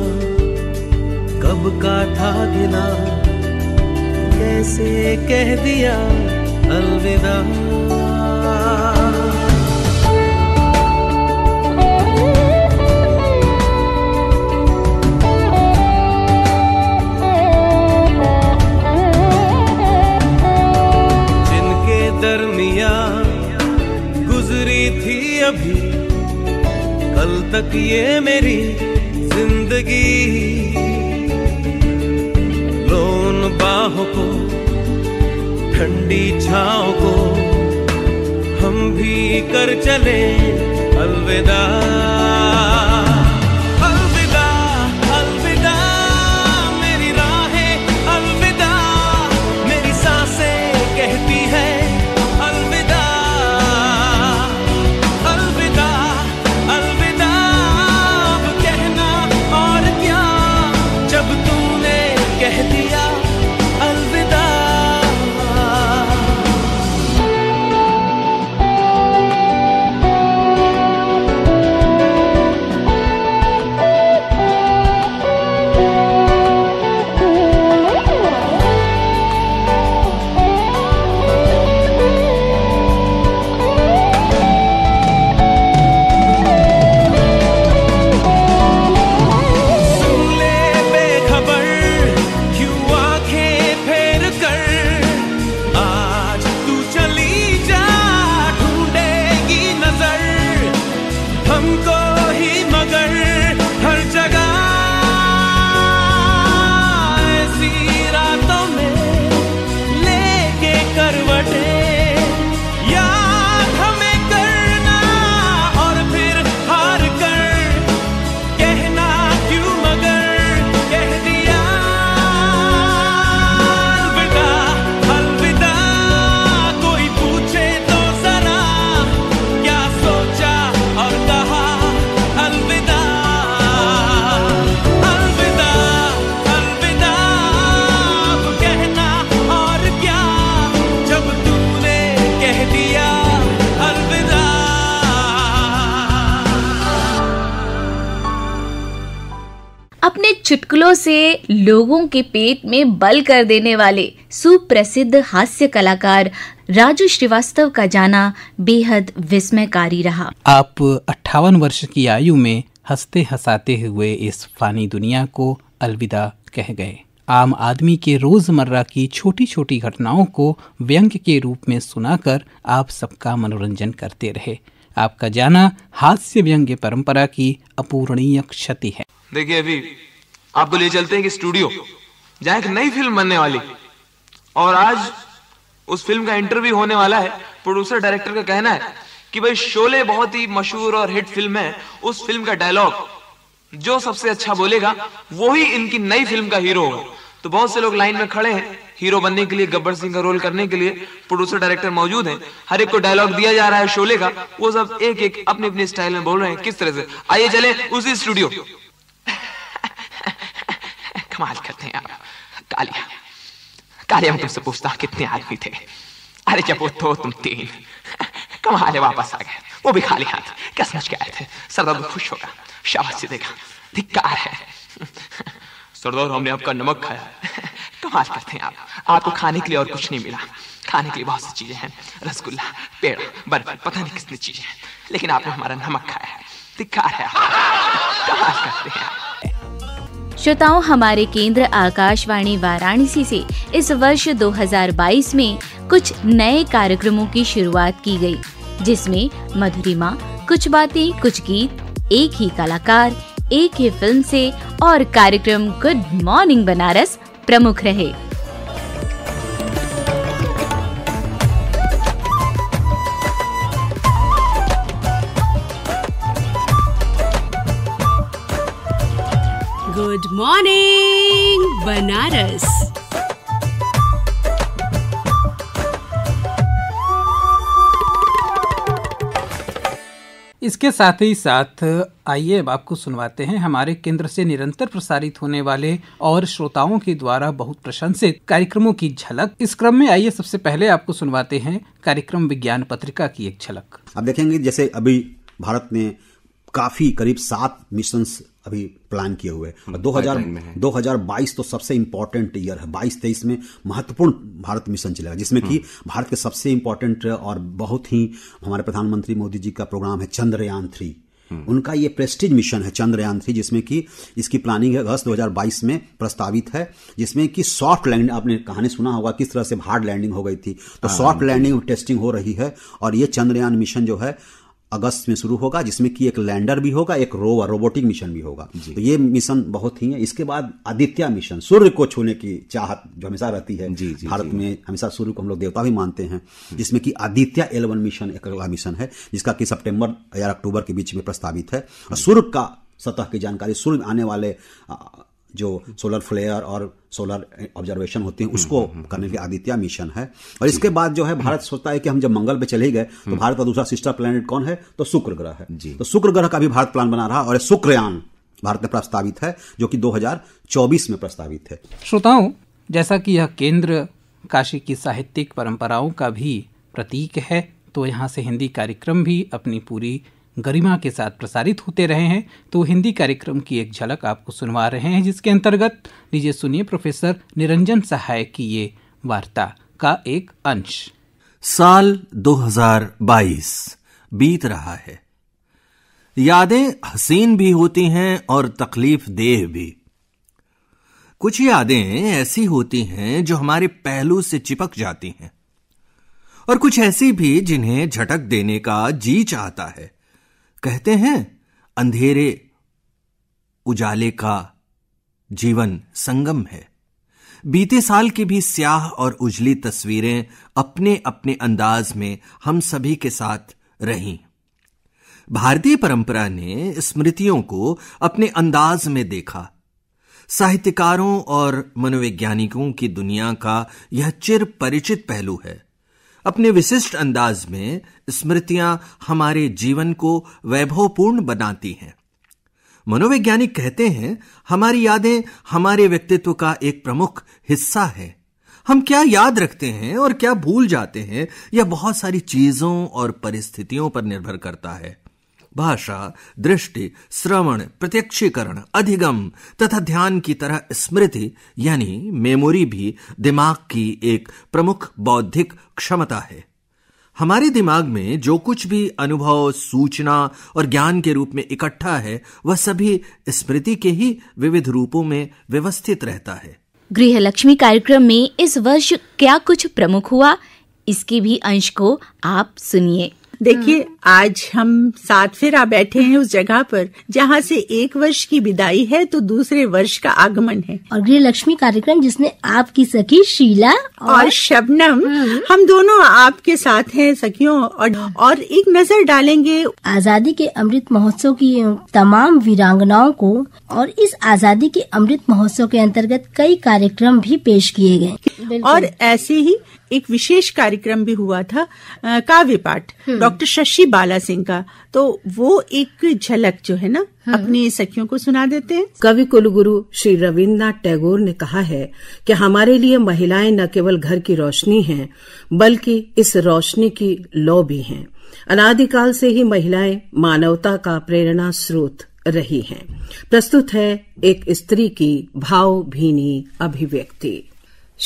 कब का था गिला, कैसे कह दिया अलविदा। जिनके दरमिया गुजरी थी अभी कल तक ये मेरी जिंदगी, लोन बाहों को ठंडी छाओं को हम भी कर चले अलविदा। अलविदा अलविदा मेरी राहें, अलविदा मेरी सांसें कहती है अलविदा। अलविदा अपने चुटकुलों से लोगों के पेट में बल कर देने वाले सुप्रसिद्ध हास्य कलाकार राजू श्रीवास्तव का जाना बेहद विस्मयकारी रहा। आप अट्ठावन वर्ष की आयु में हंसते हंसाते हुए इस फानी दुनिया को अलविदा कह गए। आम आदमी के रोजमर्रा की छोटी छोटी घटनाओं को व्यंग्य के रूप में सुनाकर आप सबका मनोरंजन करते रहे। आपका जाना हास्य व्यंग्य परंपरा की अपूरणीय क्षति है। देखिए, अभी आपको ले चलते हैं कि स्टूडियो जहाँ एक नई फिल्म बनने वाली और आज उस फिल्म का इंटरव्यू होने वाला है। प्रोड्यूसर डायरेक्टर का कहना है कि भाई शोले बहुत ही मशहूर और हिट फिल्म है, उस फिल्म का डायलॉग जो सबसे अच्छा बोलेगा वो ही इनकी नई फिल्म का हीरो होगा। तो बहुत से लोग लाइन में खड़े हैं हीरो बनने के लिए, गब्बर सिंह का रोल करने के लिए। प्रोड्यूसर डायरेक्टर मौजूद हैं, हर एक को डायलॉग दिया जा रहा है शोले का, वो सब एक एक अपने अपने स्टाइल में बोल रहे हैं किस तरह से। आइए चले उसी स्टूडियो। कमाल करते हैं आप। कालिया कालिया मैं तुमसे पूछता कितने आदमी थे, अरे जब वो तो तुम तीन। कमाल है, वापस आ गए, वो भी खाली हाथ। क्या समझ के आए थे? सरदार खुश होगा, शाबाश देगा। धिक्कार है सरदार, हमने आपका नमक खाया। कमाल करते हैं आप, आपको खाने के लिए और कुछ नहीं मिला। खाने के लिए बहुत सी चीजें हैं, रसगुल्ला, पेड़, बर्फ, पता नहीं कितनी चीजें हैं, लेकिन आपने हमारा नमक खाया है। धिक्कार है आप। कमाल करते हैं। श्रोताओं, हमारे केंद्र आकाशवाणी वाराणसी से इस वर्ष दो हज़ार बाईस में कुछ नए कार्यक्रमों की शुरुआत की गई, जिसमें मधुरिमा, कुछ बातें, कुछ गीत, एक ही कलाकार, एक ही फिल्म से और कार्यक्रम गुड मॉर्निंग बनारस प्रमुख रहे। Good morning Banaras. इसके साथ ही साथ आइए अब आपको सुनवाते हैं हमारे केंद्र से निरंतर प्रसारित होने वाले और श्रोताओं के द्वारा बहुत प्रशंसित कार्यक्रमों की झलक। इस क्रम में आइए सबसे पहले आपको सुनवाते हैं कार्यक्रम विज्ञान पत्रिका की एक झलक। आप देखेंगे जैसे अभी भारत ने काफी करीब सात मिशंस अभी प्लान किए हुए और दो हज़ार बाईस तो सबसे इम्पोर्टेंट ईयर है। बाईस तेईस में महत्वपूर्ण भारत मिशन चलेगा, जिसमें कि भारत के सबसे इम्पोर्टेंट और बहुत ही हमारे प्रधानमंत्री मोदी जी का प्रोग्राम है चंद्रयान थ्री। उनका ये प्रेस्टीज मिशन है चंद्रयान थ्री, जिसमें कि इसकी प्लानिंग है अगस्त दो हज़ार बाईस में प्रस्तावित है, जिसमें कि सॉफ्ट लैंडिंग, आपने कहानी सुना होगा किस तरह से हार्ड लैंडिंग हो गई थी, तो सॉफ्ट लैंडिंग टेस्टिंग हो रही है। और ये चंद्रयान मिशन जो है अगस्त में शुरू होगा, जिसमें कि एक लैंडर भी होगा, एक रोवर रोबोटिक मिशन भी होगा। तो ये मिशन बहुत ही है। इसके बाद आदित्य मिशन, सूर्य को छूने की चाहत जो हमेशा रहती है जी, जी, भारत जी, में हमेशा सूर्य को हम लोग देवता भी मानते हैं, जिसमें कि आदित्य एल वन मिशन एक अगला मिशन है, जिसका कि सितंबर या अक्टूबर के बीच में प्रस्तावित है। और सूर्य का सतह की जानकारी, सूर्य आने वाले जो सोलर फ्लेयर और सोलर ऑब्जर्वेशन होते हैं उसको करने के आदित्य मिशन है। और इसके बाद जो है भारत सोचता है कि हम जब मंगल पे चले गए तो भारत का दूसरा सिस्टर प्लेनेट कौन है, तो शुक्र ग्रह है। तो शुक्र ग्रह का भी भारत प्लान बना रहा और शुक्रयान भारत में प्रस्तावित है, जो कि दो हज़ार चौबीस में प्रस्तावित है। श्रोताओं, जैसा कि यह केंद्र काशी की साहित्यिक परंपराओं का भी प्रतीक है, तो यहाँ से हिंदी कार्यक्रम भी अपनी पूरी गरिमा के साथ प्रसारित होते रहे हैं, तो हिंदी कार्यक्रम की एक झलक आपको सुनवा रहे हैं, जिसके अंतर्गत लीजिए सुनिए प्रोफेसर निरंजन सहाय की ये वार्ता का एक अंश। साल दो हज़ार बाईस बीत रहा है। यादें हसीन भी होती हैं और तकलीफ देह भी। कुछ यादें ऐसी होती हैं जो हमारे पहलू से चिपक जाती हैं और कुछ ऐसी भी जिन्हें झटक देने का जी चाहता है। कहते हैं अंधेरे उजाले का जीवन संगम है। बीते साल की भी स्याह और उजली तस्वीरें अपने अपने अंदाज में हम सभी के साथ रहीं। भारतीय परंपरा ने स्मृतियों को अपने अंदाज में देखा। साहित्यकारों और मनोवैज्ञानिकों की दुनिया का यह चिर परिचित पहलू है। अपने विशिष्ट अंदाज में स्मृतियां हमारे जीवन को वैभवपूर्ण बनाती हैं। मनोवैज्ञानिक कहते हैं हमारी यादें हमारे व्यक्तित्व का एक प्रमुख हिस्सा है। हम क्या याद रखते हैं और क्या भूल जाते हैं, यह बहुत सारी चीजों और परिस्थितियों पर निर्भर करता है। भाषा, दृष्टि, श्रवण, प्रत्यक्षीकरण, अधिगम तथा ध्यान की तरह स्मृति यानी मेमोरी भी दिमाग की एक प्रमुख बौद्धिक क्षमता है। हमारे दिमाग में जो कुछ भी अनुभव, सूचना और ज्ञान के रूप में इकट्ठा है वह सभी स्मृति के ही विविध रूपों में व्यवस्थित रहता है। गृह लक्ष्मी कार्यक्रम में इस वर्ष क्या कुछ प्रमुख हुआ, इसके भी अंश को आप सुनिए। देखिए, आज हम साथ फिर बैठे हैं उस जगह पर जहाँ से एक वर्ष की विदाई है तो दूसरे वर्ष का आगमन है। और गृह लक्ष्मी कार्यक्रम जिसने आपकी सखी शीला और, और शबनम, हम दोनों आपके साथ हैं सखियों। और, और एक नजर डालेंगे आजादी के अमृत महोत्सव की तमाम वीरांगनाओं को। और इस आजादी के अमृत महोत्सव के अंतर्गत कई कार्यक्रम भी पेश किए गए और ऐसे ही एक विशेष कार्यक्रम भी हुआ था, काव्य पाठ डॉक्टर शशि बाला सिंह का। तो वो एक झलक जो है ना अपनी सखियों को सुना देते हैं। कवि कुलगुरु श्री रविन्द्रनाथ टैगोर ने कहा है कि हमारे लिए महिलाएं न केवल घर की रोशनी हैं, बल्कि इस रोशनी की लौ भी हैं। अनादिकाल से ही महिलाएं मानवता का प्रेरणा स्रोत रही हैं। प्रस्तुत है एक स्त्री की भावभीनी अभिव्यक्ति।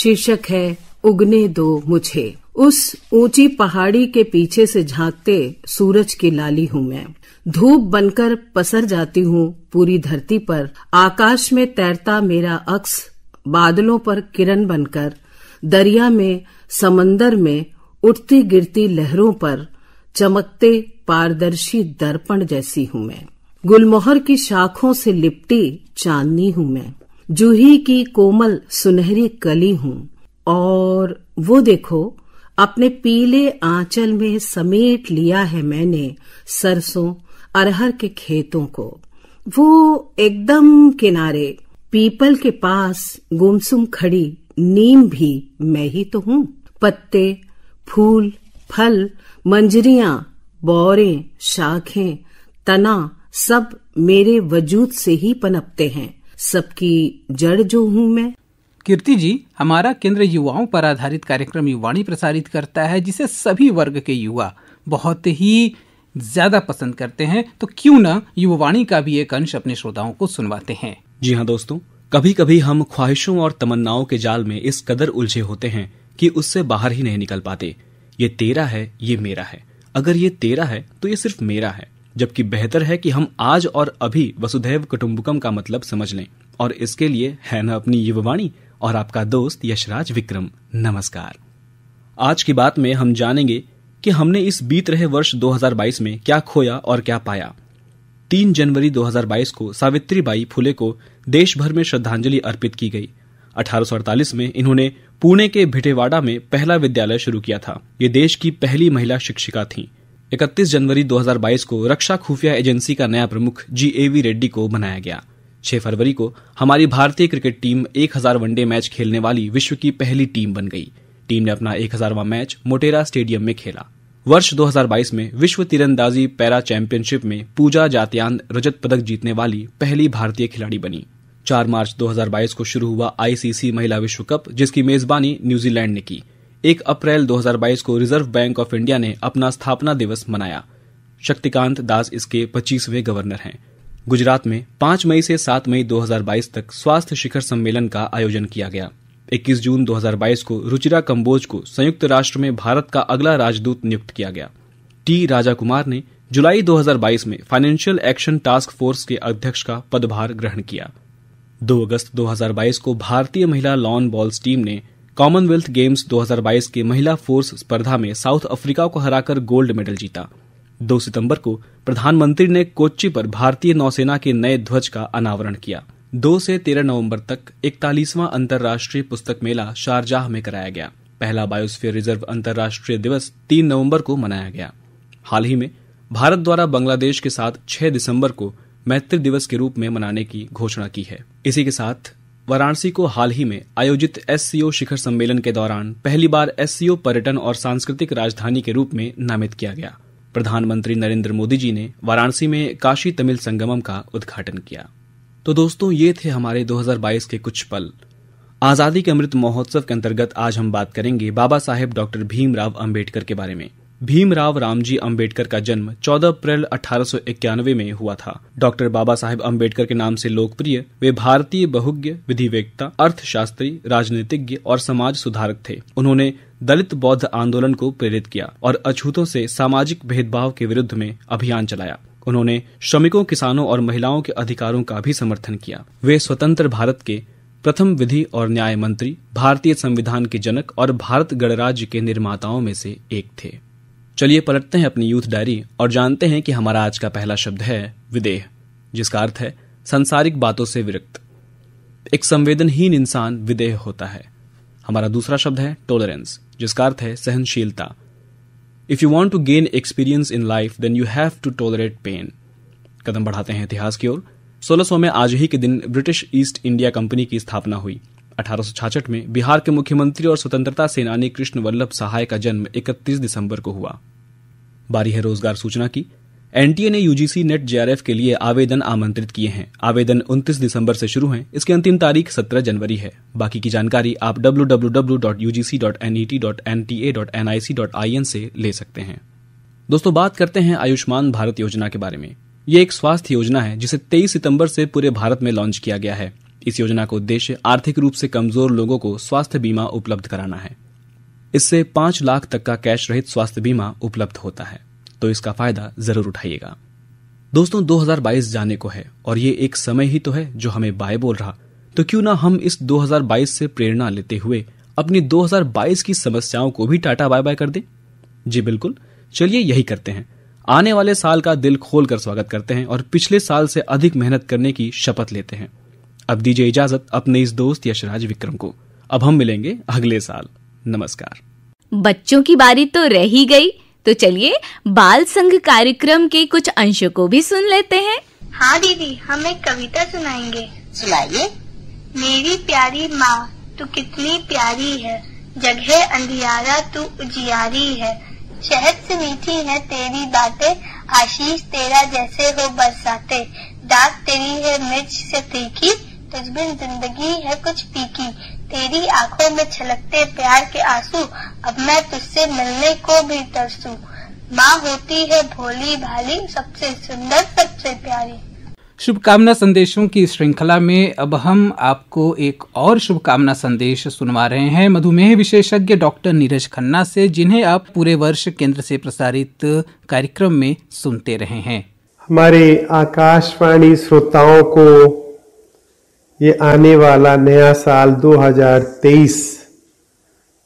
शीर्षक है उगने दो मुझे, उस ऊंची पहाड़ी के पीछे से झांकते सूरज की लाली हूँ मैं। धूप बनकर पसर जाती हूँ पूरी धरती पर। आकाश में तैरता मेरा अक्स बादलों पर किरण बनकर, दरिया में, समंदर में उठती गिरती लहरों पर चमकते पारदर्शी दर्पण जैसी हूँ मैं। गुलमोहर की शाखों से लिपटी चांदनी हूँ मैं। जूही की कोमल सुनहरी कली हूँ। और वो देखो, अपने पीले आंचल में समेट लिया है मैंने सरसों अरहर के खेतों को। वो एकदम किनारे पीपल के पास गुमसुम खड़ी नीम भी मैं ही तो हूँ। पत्ते, फूल, फल, मंजरियां, बौरें, शाखें, तना सब मेरे वजूद से ही पनपते हैं। सबकी जड़ जो हूँ मैं। कीर्ति जी, हमारा केंद्र युवाओं पर आधारित कार्यक्रम युवाणी प्रसारित करता है जिसे सभी वर्ग के युवा बहुत ही ज्यादा पसंद करते हैं। तो क्यों ना युवावाणी का भी एक अंश अपने श्रोताओं को सुनवाते हैं। जी हाँ दोस्तों, कभी कभी हम ख्वाहिशों और तमन्नाओं के जाल में इस कदर उलझे होते हैं कि उससे बाहर ही नहीं निकल पाते। ये तेरा है, ये मेरा है। अगर ये तेरा है तो ये सिर्फ मेरा है। जबकि बेहतर है कि हम आज और अभी वसुधैव कुटुम्बकम का मतलब समझ लें। और इसके लिए है ना अपनी युवावाणी और आपका दोस्त यशराज विक्रम। नमस्कार। आज की बात में हम जानेंगे कि हमने इस बीत रहे वर्ष दो हज़ार बाईस में क्या खोया और क्या पाया। तीन जनवरी दो हज़ार बाईस को सावित्री बाई फुले को देश भर में श्रद्धांजलि अर्पित की गई। अठारह सौ अड़तालीस में इन्होंने पुणे के भिटेवाड़ा में पहला विद्यालय शुरू किया था। ये देश की पहली महिला शिक्षिका थी। इकतीस जनवरी दो हज़ार बाईस को रक्षा खुफिया एजेंसी का नया प्रमुख जी ए वी रेड्डी को बनाया गया। छह फरवरी को हमारी भारतीय क्रिकेट टीम एक हज़ार वनडे मैच खेलने वाली विश्व की पहली टीम बन गई। टीम ने अपना एक हज़ारवां मैच मोटेरा स्टेडियम में खेला। वर्ष दो हज़ार बाईस में विश्व तीरंदाजी पैरा चैंपियनशिप में पूजा जात्यान रजत पदक जीतने वाली पहली भारतीय खिलाड़ी बनी। चार मार्च दो हज़ार बाईस को शुरू हुआ आईसीसी महिला विश्व कप, जिसकी मेजबानी न्यूजीलैंड ने की। एक अप्रैल दो हज़ार बाईस को रिजर्व बैंक ऑफ इंडिया ने अपना स्थापना दिवस मनाया। शक्तिकांत दास इसके पच्चीसवें गवर्नर हैं। गुजरात में पाँच मई से सात मई दो हज़ार बाईस तक स्वास्थ्य शिखर सम्मेलन का आयोजन किया गया। इक्कीस जून दो हज़ार बाईस को रुचिरा कंबोज को संयुक्त राष्ट्र में भारत का अगला राजदूत नियुक्त किया गया। टी राजा कुमार ने जुलाई दो हज़ार बाईस में फाइनेंशियल एक्शन टास्क फोर्स के अध्यक्ष का पदभार ग्रहण किया। दो अगस्त दो हज़ार बाईस को भारतीय महिला लॉन बॉल्स टीम ने कॉमनवेल्थ गेम्स दो हज़ार बाईस के महिला फोर्स स्पर्धा में साउथ अफ्रीका को हराकर गोल्ड मेडल जीता। दो सितंबर को प्रधानमंत्री ने कोच्चि पर भारतीय नौसेना के नए ध्वज का अनावरण किया। दो से तेरह नवंबर तक इकतालीसवां अंतर्राष्ट्रीय पुस्तक मेला शारजाह में कराया गया। पहला बायोस्फीयर रिजर्व अंतर्राष्ट्रीय दिवस तीन नवंबर को मनाया गया। हाल ही में भारत द्वारा बांग्लादेश के साथ छह दिसंबर को मैत्री दिवस के रूप में मनाने की घोषणा की है। इसी के साथ वाराणसी को हाल ही में आयोजित एससीओ शिखर सम्मेलन के दौरान पहली बार एससीओ पर्यटन और सांस्कृतिक राजधानी के रूप में नामित किया गया। प्रधानमंत्री नरेंद्र मोदी जी ने वाराणसी में काशी तमिल संगमम का उद्घाटन किया। तो दोस्तों, ये थे हमारे दो हज़ार बाईस के कुछ पल। आजादी के अमृत महोत्सव के अंतर्गत आज हम बात करेंगे बाबा साहेब डॉक्टर भीमराव अंबेडकर के बारे में। भीमराव रामजी अंबेडकर का जन्म चौदह अप्रैल अठारह सौ इक्यानवे में हुआ था। डॉक्टर बाबा साहेब अंबेडकर के नाम से लोकप्रिय वे भारतीय बहुज्ञ, विधिवेत्ता, अर्थशास्त्री, राजनीतिज्ञ और समाज सुधारक थे। उन्होंने दलित बौद्ध आंदोलन को प्रेरित किया और अछूतों से सामाजिक भेदभाव के विरुद्ध में अभियान चलाया। उन्होंने श्रमिकों, किसानों और महिलाओं के अधिकारों का भी समर्थन किया। वे स्वतंत्र भारत के प्रथम विधि और न्याय मंत्री, भारतीय संविधान के जनक और भारत गणराज्य के निर्माताओं में से एक थे। चलिए पलटते हैं अपनी यूथ डायरी और जानते हैं कि हमारा आज का पहला शब्द है विदेह, जिसका अर्थ है सांसारिक बातों से विरक्त। एक संवेदनहीन इंसान विदेह होता है। हमारा दूसरा शब्द है टॉलरेंस, जिसका अर्थ है सहनशीलता। If you want to gain experience in life then you have to tolerate pain. कदम बढ़ाते हैं इतिहास की ओर। सोलह सौ में आज ही के दिन ब्रिटिश ईस्ट इंडिया कंपनी की स्थापना हुई। अठारह सौ छियासठ में बिहार के मुख्यमंत्री और स्वतंत्रता सेनानी कृष्ण वल्लभ सहाय का जन्म इकतीस दिसंबर को हुआ। बारी है रोजगार सूचना की। एनटीए ने यूजीसी नेट जेआरएफ के लिए आवेदन आमंत्रित किए हैं। आवेदन उनतीस दिसंबर से शुरू हैं। इसकी अंतिम तारीख सत्रह जनवरी है। बाकी की जानकारी आप W W W dot U G C dot N E T dot N T A dot N I C dot I N से ले सकते हैं। दोस्तों, बात करते हैं आयुष्मान भारत योजना के बारे में। ये एक स्वास्थ्य योजना है जिसे तेईस सितंबर से पूरे भारत में लॉन्च किया गया है। इस योजना का उद्देश्य आर्थिक रूप से कमजोर लोगों को स्वास्थ्य बीमा उपलब्ध कराना है। इससे पांच लाख तक का कैश रहित स्वास्थ्य बीमा उपलब्ध होता है, तो इसका फायदा जरूर उठाइएगा। दोस्तों, दो हज़ार बाईस जाने को है और ये एक समय ही तो है जो हमें बाय बोल रहा, तो क्यों ना हम इस दो हज़ार बाईस से प्रेरणा लेते हुए अपनी दो हज़ार बाईस की समस्याओं को भी टाटा बाय बाय कर दें। जी बिल्कुल, चलिए यही करते हैं। आने वाले साल का दिल खोल कर स्वागत करते हैं और पिछले साल से अधिक मेहनत करने की शपथ लेते हैं। अब दीजिए इजाजत अपने इस दोस्त यशराज विक्रम को। अब हम मिलेंगे अगले साल। नमस्कार। बच्चों की बारी तो रही गई, तो चलिए बाल संघ कार्यक्रम के कुछ अंशों को भी सुन लेते हैं। हाँ दीदी, हम एक कविता सुनाएंगे। सुनाइए। मेरी प्यारी माँ तू कितनी प्यारी है, जगह अंधियारा तू उजियारी है, शहद से मीठी है तेरी बातें, आशीष तेरा जैसे हो बरसाते, दाग तेरी है मिर्च से तीखी, तुझ बिन जिंदगी है कुछ फीकी, तेरी आंखों में छलकते प्यार के आंसू, अब मैं तुझसे मिलने को भी तरसू, माँ होती है भोली भाली, सबसे सुंदर सबसे प्यारी। शुभकामना संदेशों की श्रृंखला में अब हम आपको एक और शुभकामना संदेश सुनवा रहे हैं मधुमेह विशेषज्ञ डॉक्टर नीरज खन्ना से, जिन्हें आप पूरे वर्ष केंद्र से प्रसारित कार्यक्रम में सुनते रहे हैं। हमारे आकाशवाणी श्रोताओं को ये आने वाला नया साल दो हज़ार तेईस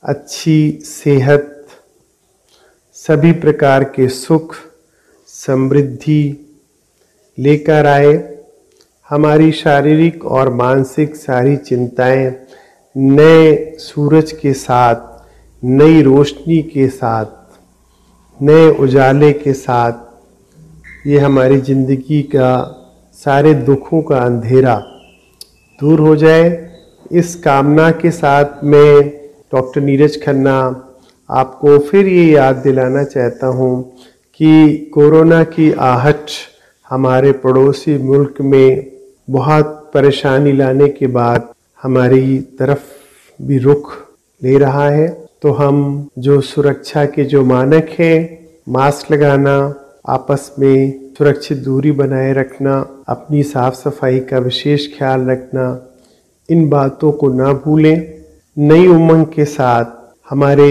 अच्छी सेहत, सभी प्रकार के सुख, समृद्धि लेकर आए। हमारी शारीरिक और मानसिक सारी चिंताएं नए सूरज के साथ, नई रोशनी के साथ, नए उजाले के साथ, ये हमारी ज़िंदगी का सारे दुखों का अंधेरा दूर हो जाए, इस कामना के साथ मैं डॉक्टर नीरज खन्ना आपको फिर ये याद दिलाना चाहता हूँ कि कोरोना की आहट हमारे पड़ोसी मुल्क में बहुत परेशानी लाने के बाद हमारी तरफ भी रुख ले रहा है, तो हम जो सुरक्षा के जो मानक हैं, मास्क लगाना, आपस में सुरक्षित दूरी बनाए रखना, अपनी साफ सफाई का विशेष ख्याल रखना, इन बातों को ना भूलें। नई उमंग के साथ हमारे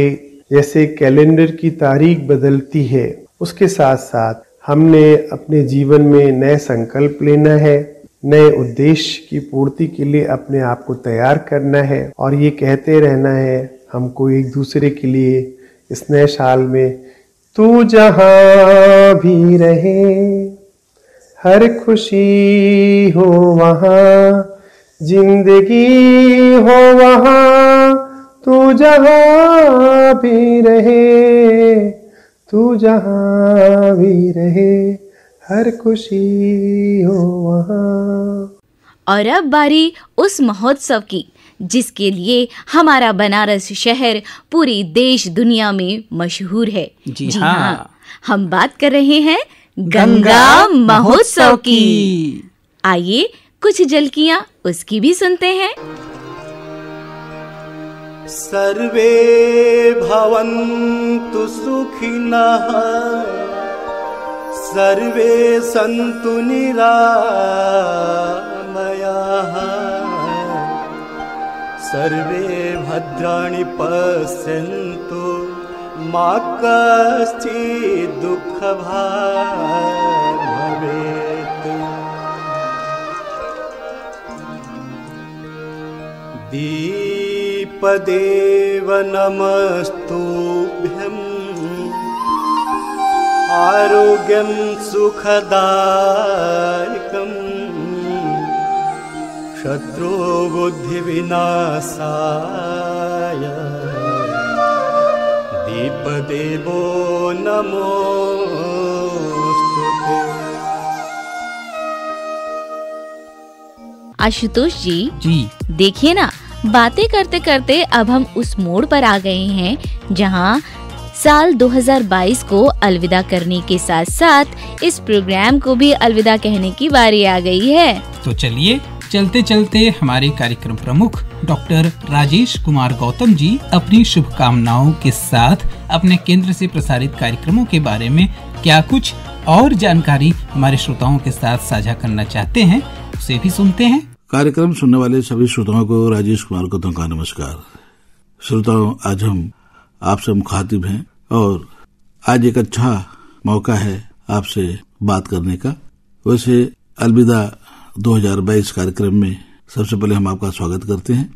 जैसे कैलेंडर की तारीख बदलती है, उसके साथ साथ हमने अपने जीवन में नए संकल्प लेना है, नए उद्देश्य की पूर्ति के लिए अपने आप को तैयार करना है और ये कहते रहना है हमको एक दूसरे के लिए इस नए साल में, तू जहाँ भी रहे हर खुशी हो वहाँ, जिंदगी हो वहाँ, तू जहाँ भी रहे, तू जहाँ भी रहे हर खुशी हो वहाँ। और अब बारी उस महोत्सव की जिसके लिए हमारा बनारस शहर पूरी देश दुनिया में मशहूर है। जी, जी हाँ।, हाँ हम बात कर रहे हैं गंगा महोत्सव की। आइए कुछ झलकियाँ उसकी भी सुनते हैं। सर्वे भवन्तु सुखिनः सर्वे सन्तु निरामयाः सर्वे भद्राणि पश्यन्तु मा कश्चित् दुःखभाग् भवेत्। दी देव नमस्तुभ्यं आरोग्यं सुखदायकं शत्रुबुद्धिविनाशाय दीपदेवो नमोस्तुते। आशुतोष जी जी देखिए ना, बातें करते करते अब हम उस मोड़ पर आ गए हैं जहां साल दो हज़ार बाईस को अलविदा करने के साथ साथ इस प्रोग्राम को भी अलविदा कहने की बारी आ गई है। तो चलिए चलते चलते हमारे कार्यक्रम प्रमुख डॉक्टर राजेश कुमार गौतम जी अपनी शुभकामनाओं के साथ अपने केंद्र से प्रसारित कार्यक्रमों के बारे में क्या कुछ और जानकारी हमारे श्रोताओं के साथ साझा करना चाहते हैं, उसे भी सुनते हैं। कार्यक्रम सुनने वाले सभी श्रोताओं को राजेश कुमार गौतम का नमस्कार। श्रोताओं, आज हम आपसे मुखातिब हैं और आज एक अच्छा मौका है आपसे बात करने का। वैसे अलविदा दो हज़ार बाईस कार्यक्रम में सबसे पहले हम आपका स्वागत करते हैं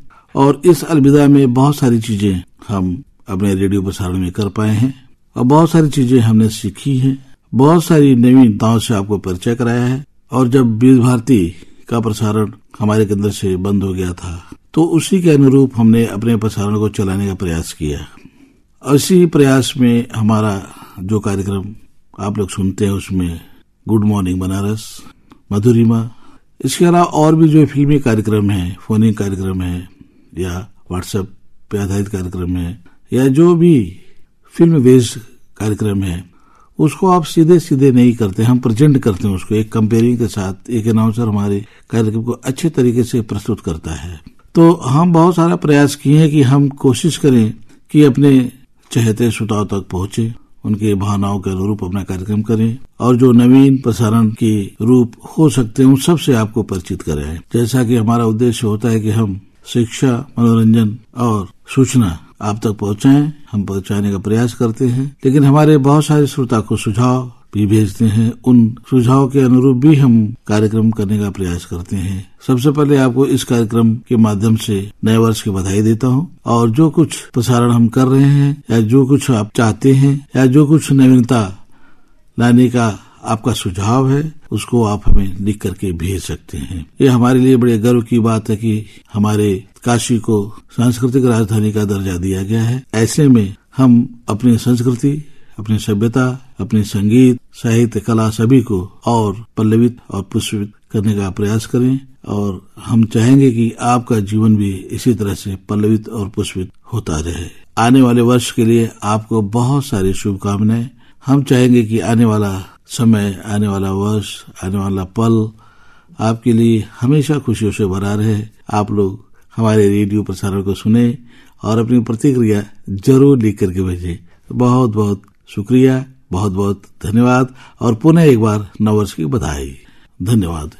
और इस अलविदा में बहुत सारी चीजें हम अपने रेडियो प्रसारण में कर पाए हैं और बहुत सारी चीजें हमने सीखी हैं, बहुत सारी नवीनताओं से आपको परिचय कराया है। और जब बीस भारती का प्रसारण हमारे केंद्र से बंद हो गया था तो उसी के अनुरूप हमने अपने प्रसारण को चलाने का प्रयास किया और इसी प्रयास में हमारा जो कार्यक्रम आप लोग सुनते हैं उसमें गुड मॉर्निंग बनारस, मधुरिमा, इसके अलावा और भी जो फिल्मी कार्यक्रम है, फोनिंग कार्यक्रम है या व्हाट्सएप पे आधारित कार्यक्रम है या जो भी फिल्म बेस्ड कार्यक्रम है उसको आप सीधे सीधे नहीं करते, हम प्रेजेंट करते हैं उसको एक कंपेयरिंग के साथ। एक अनाउंसर हमारे कार्यक्रम को अच्छे तरीके से प्रस्तुत करता है। तो हम बहुत सारा प्रयास किए हैं कि हम कोशिश करें कि अपने चहेते श्रोताओं तक पहुंचे, उनके भावनाओं के अनुरूप अपना कार्यक्रम करें और जो नवीन प्रसारण के रूप हो सकते हैं उन सब से आपको परिचित कराएं। जैसा कि हमारा उद्देश्य होता है कि हम शिक्षा, मनोरंजन और सूचना आप तक पहुंचाएं, हम पहुंचाने का प्रयास करते हैं। लेकिन हमारे बहुत सारे श्रोता को सुझाव भी भेजते हैं, उन सुझाव के अनुरूप भी हम कार्यक्रम करने का प्रयास करते हैं। सबसे पहले आपको इस कार्यक्रम के माध्यम से नए वर्ष की बधाई देता हूं और जो कुछ प्रसारण हम कर रहे हैं या जो कुछ आप चाहते हैं या जो कुछ नवीनता लाने का आपका सुझाव है उसको आप हमें लिख करके भेज सकते हैं। ये हमारे लिए बड़े गर्व की बात है कि हमारे काशी को सांस्कृतिक राजधानी का दर्जा दिया गया है। ऐसे में हम अपनी संस्कृति, अपनी सभ्यता, अपने संगीत, साहित्य, कला सभी को और पल्लवित और पुष्पित करने का प्रयास करें और हम चाहेंगे कि आपका जीवन भी इसी तरह से पल्लवित और पुष्पित होता रहे। आने वाले वर्ष के लिए आपको बहुत सारी शुभकामनाएं। हम चाहेंगे कि आने वाला समय, आने वाला वर्ष, आने वाला पल आपके लिए हमेशा खुशियों से भरा रहे। आप लोग हमारे रेडियो प्रसारण को सुने और अपनी प्रतिक्रिया जरूर लिख करके भेजें। बहुत बहुत शुक्रिया, बहुत बहुत धन्यवाद और पुनः एक बार नववर्ष की बधाई। धन्यवाद।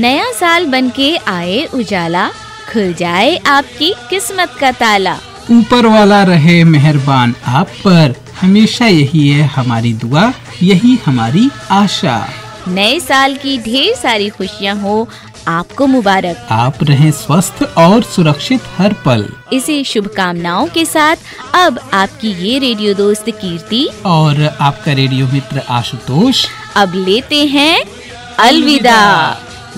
नया साल बनके आए उजाला, खुल जाए आपकी किस्मत का ताला, ऊपर वाला रहे मेहरबान आप पर, हमेशा यही है हमारी दुआ, यही हमारी आशा। नए साल की ढेर सारी खुशियाँ हो आपको मुबारक। आप रहें स्वस्थ और सुरक्षित हर पल। इसी शुभकामनाओं के साथ अब आपकी ये रेडियो दोस्त कीर्ति और आपका रेडियो मित्र आशुतोष अब लेते हैं अलविदा।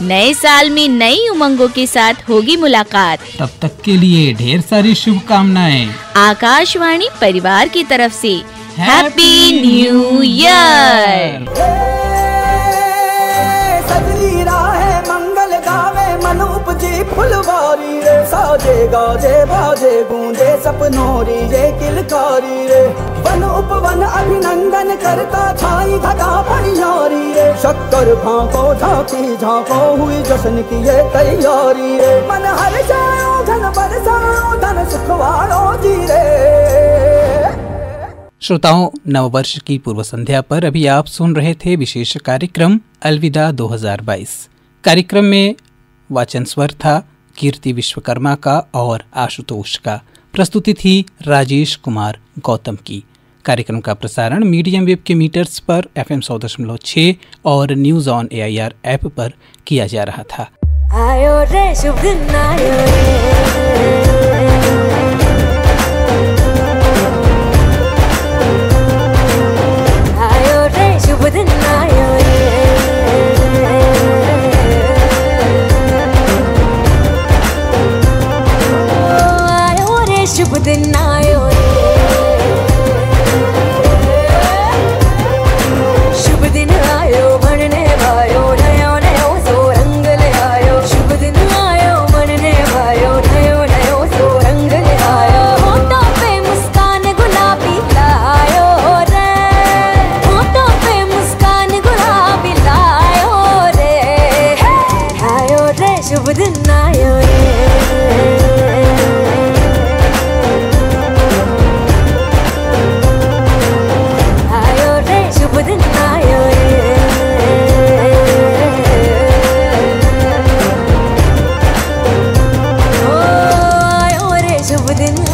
नए साल में नई उमंगों के साथ होगी मुलाकात, तब तक के लिए ढेर सारी शुभकामनाएं आकाशवाणी परिवार की तरफ से। Happy new year. जी फुलवारी रे, साजे गाजे बाजे गूंजे सपनोरी रे, किलकारी रे, वन उपवन अभिनंदन करता छाई घटा भैयारी रे, शक्कर भांको झांकी झांको हुई जश्न की ये तैयारी रे, मन हर जाओ श्रोताओं, नववर्ष की पूर्व संध्या पर अभी आप सुन रहे थे विशेष कार्यक्रम अलविदा दो हज़ार बाईस। कार्यक्रम में वाचन स्वर था कीर्ति विश्वकर्मा का और आशुतोष का। प्रस्तुति थी राजेश कुमार गौतम की। कार्यक्रम का प्रसारण मीडियम वेब के मीटर्स पर एफ एम सौ दशमलव छः और news on A I R app पर किया जा रहा था। आयो रे शुभ दिन आयो रे।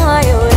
आयो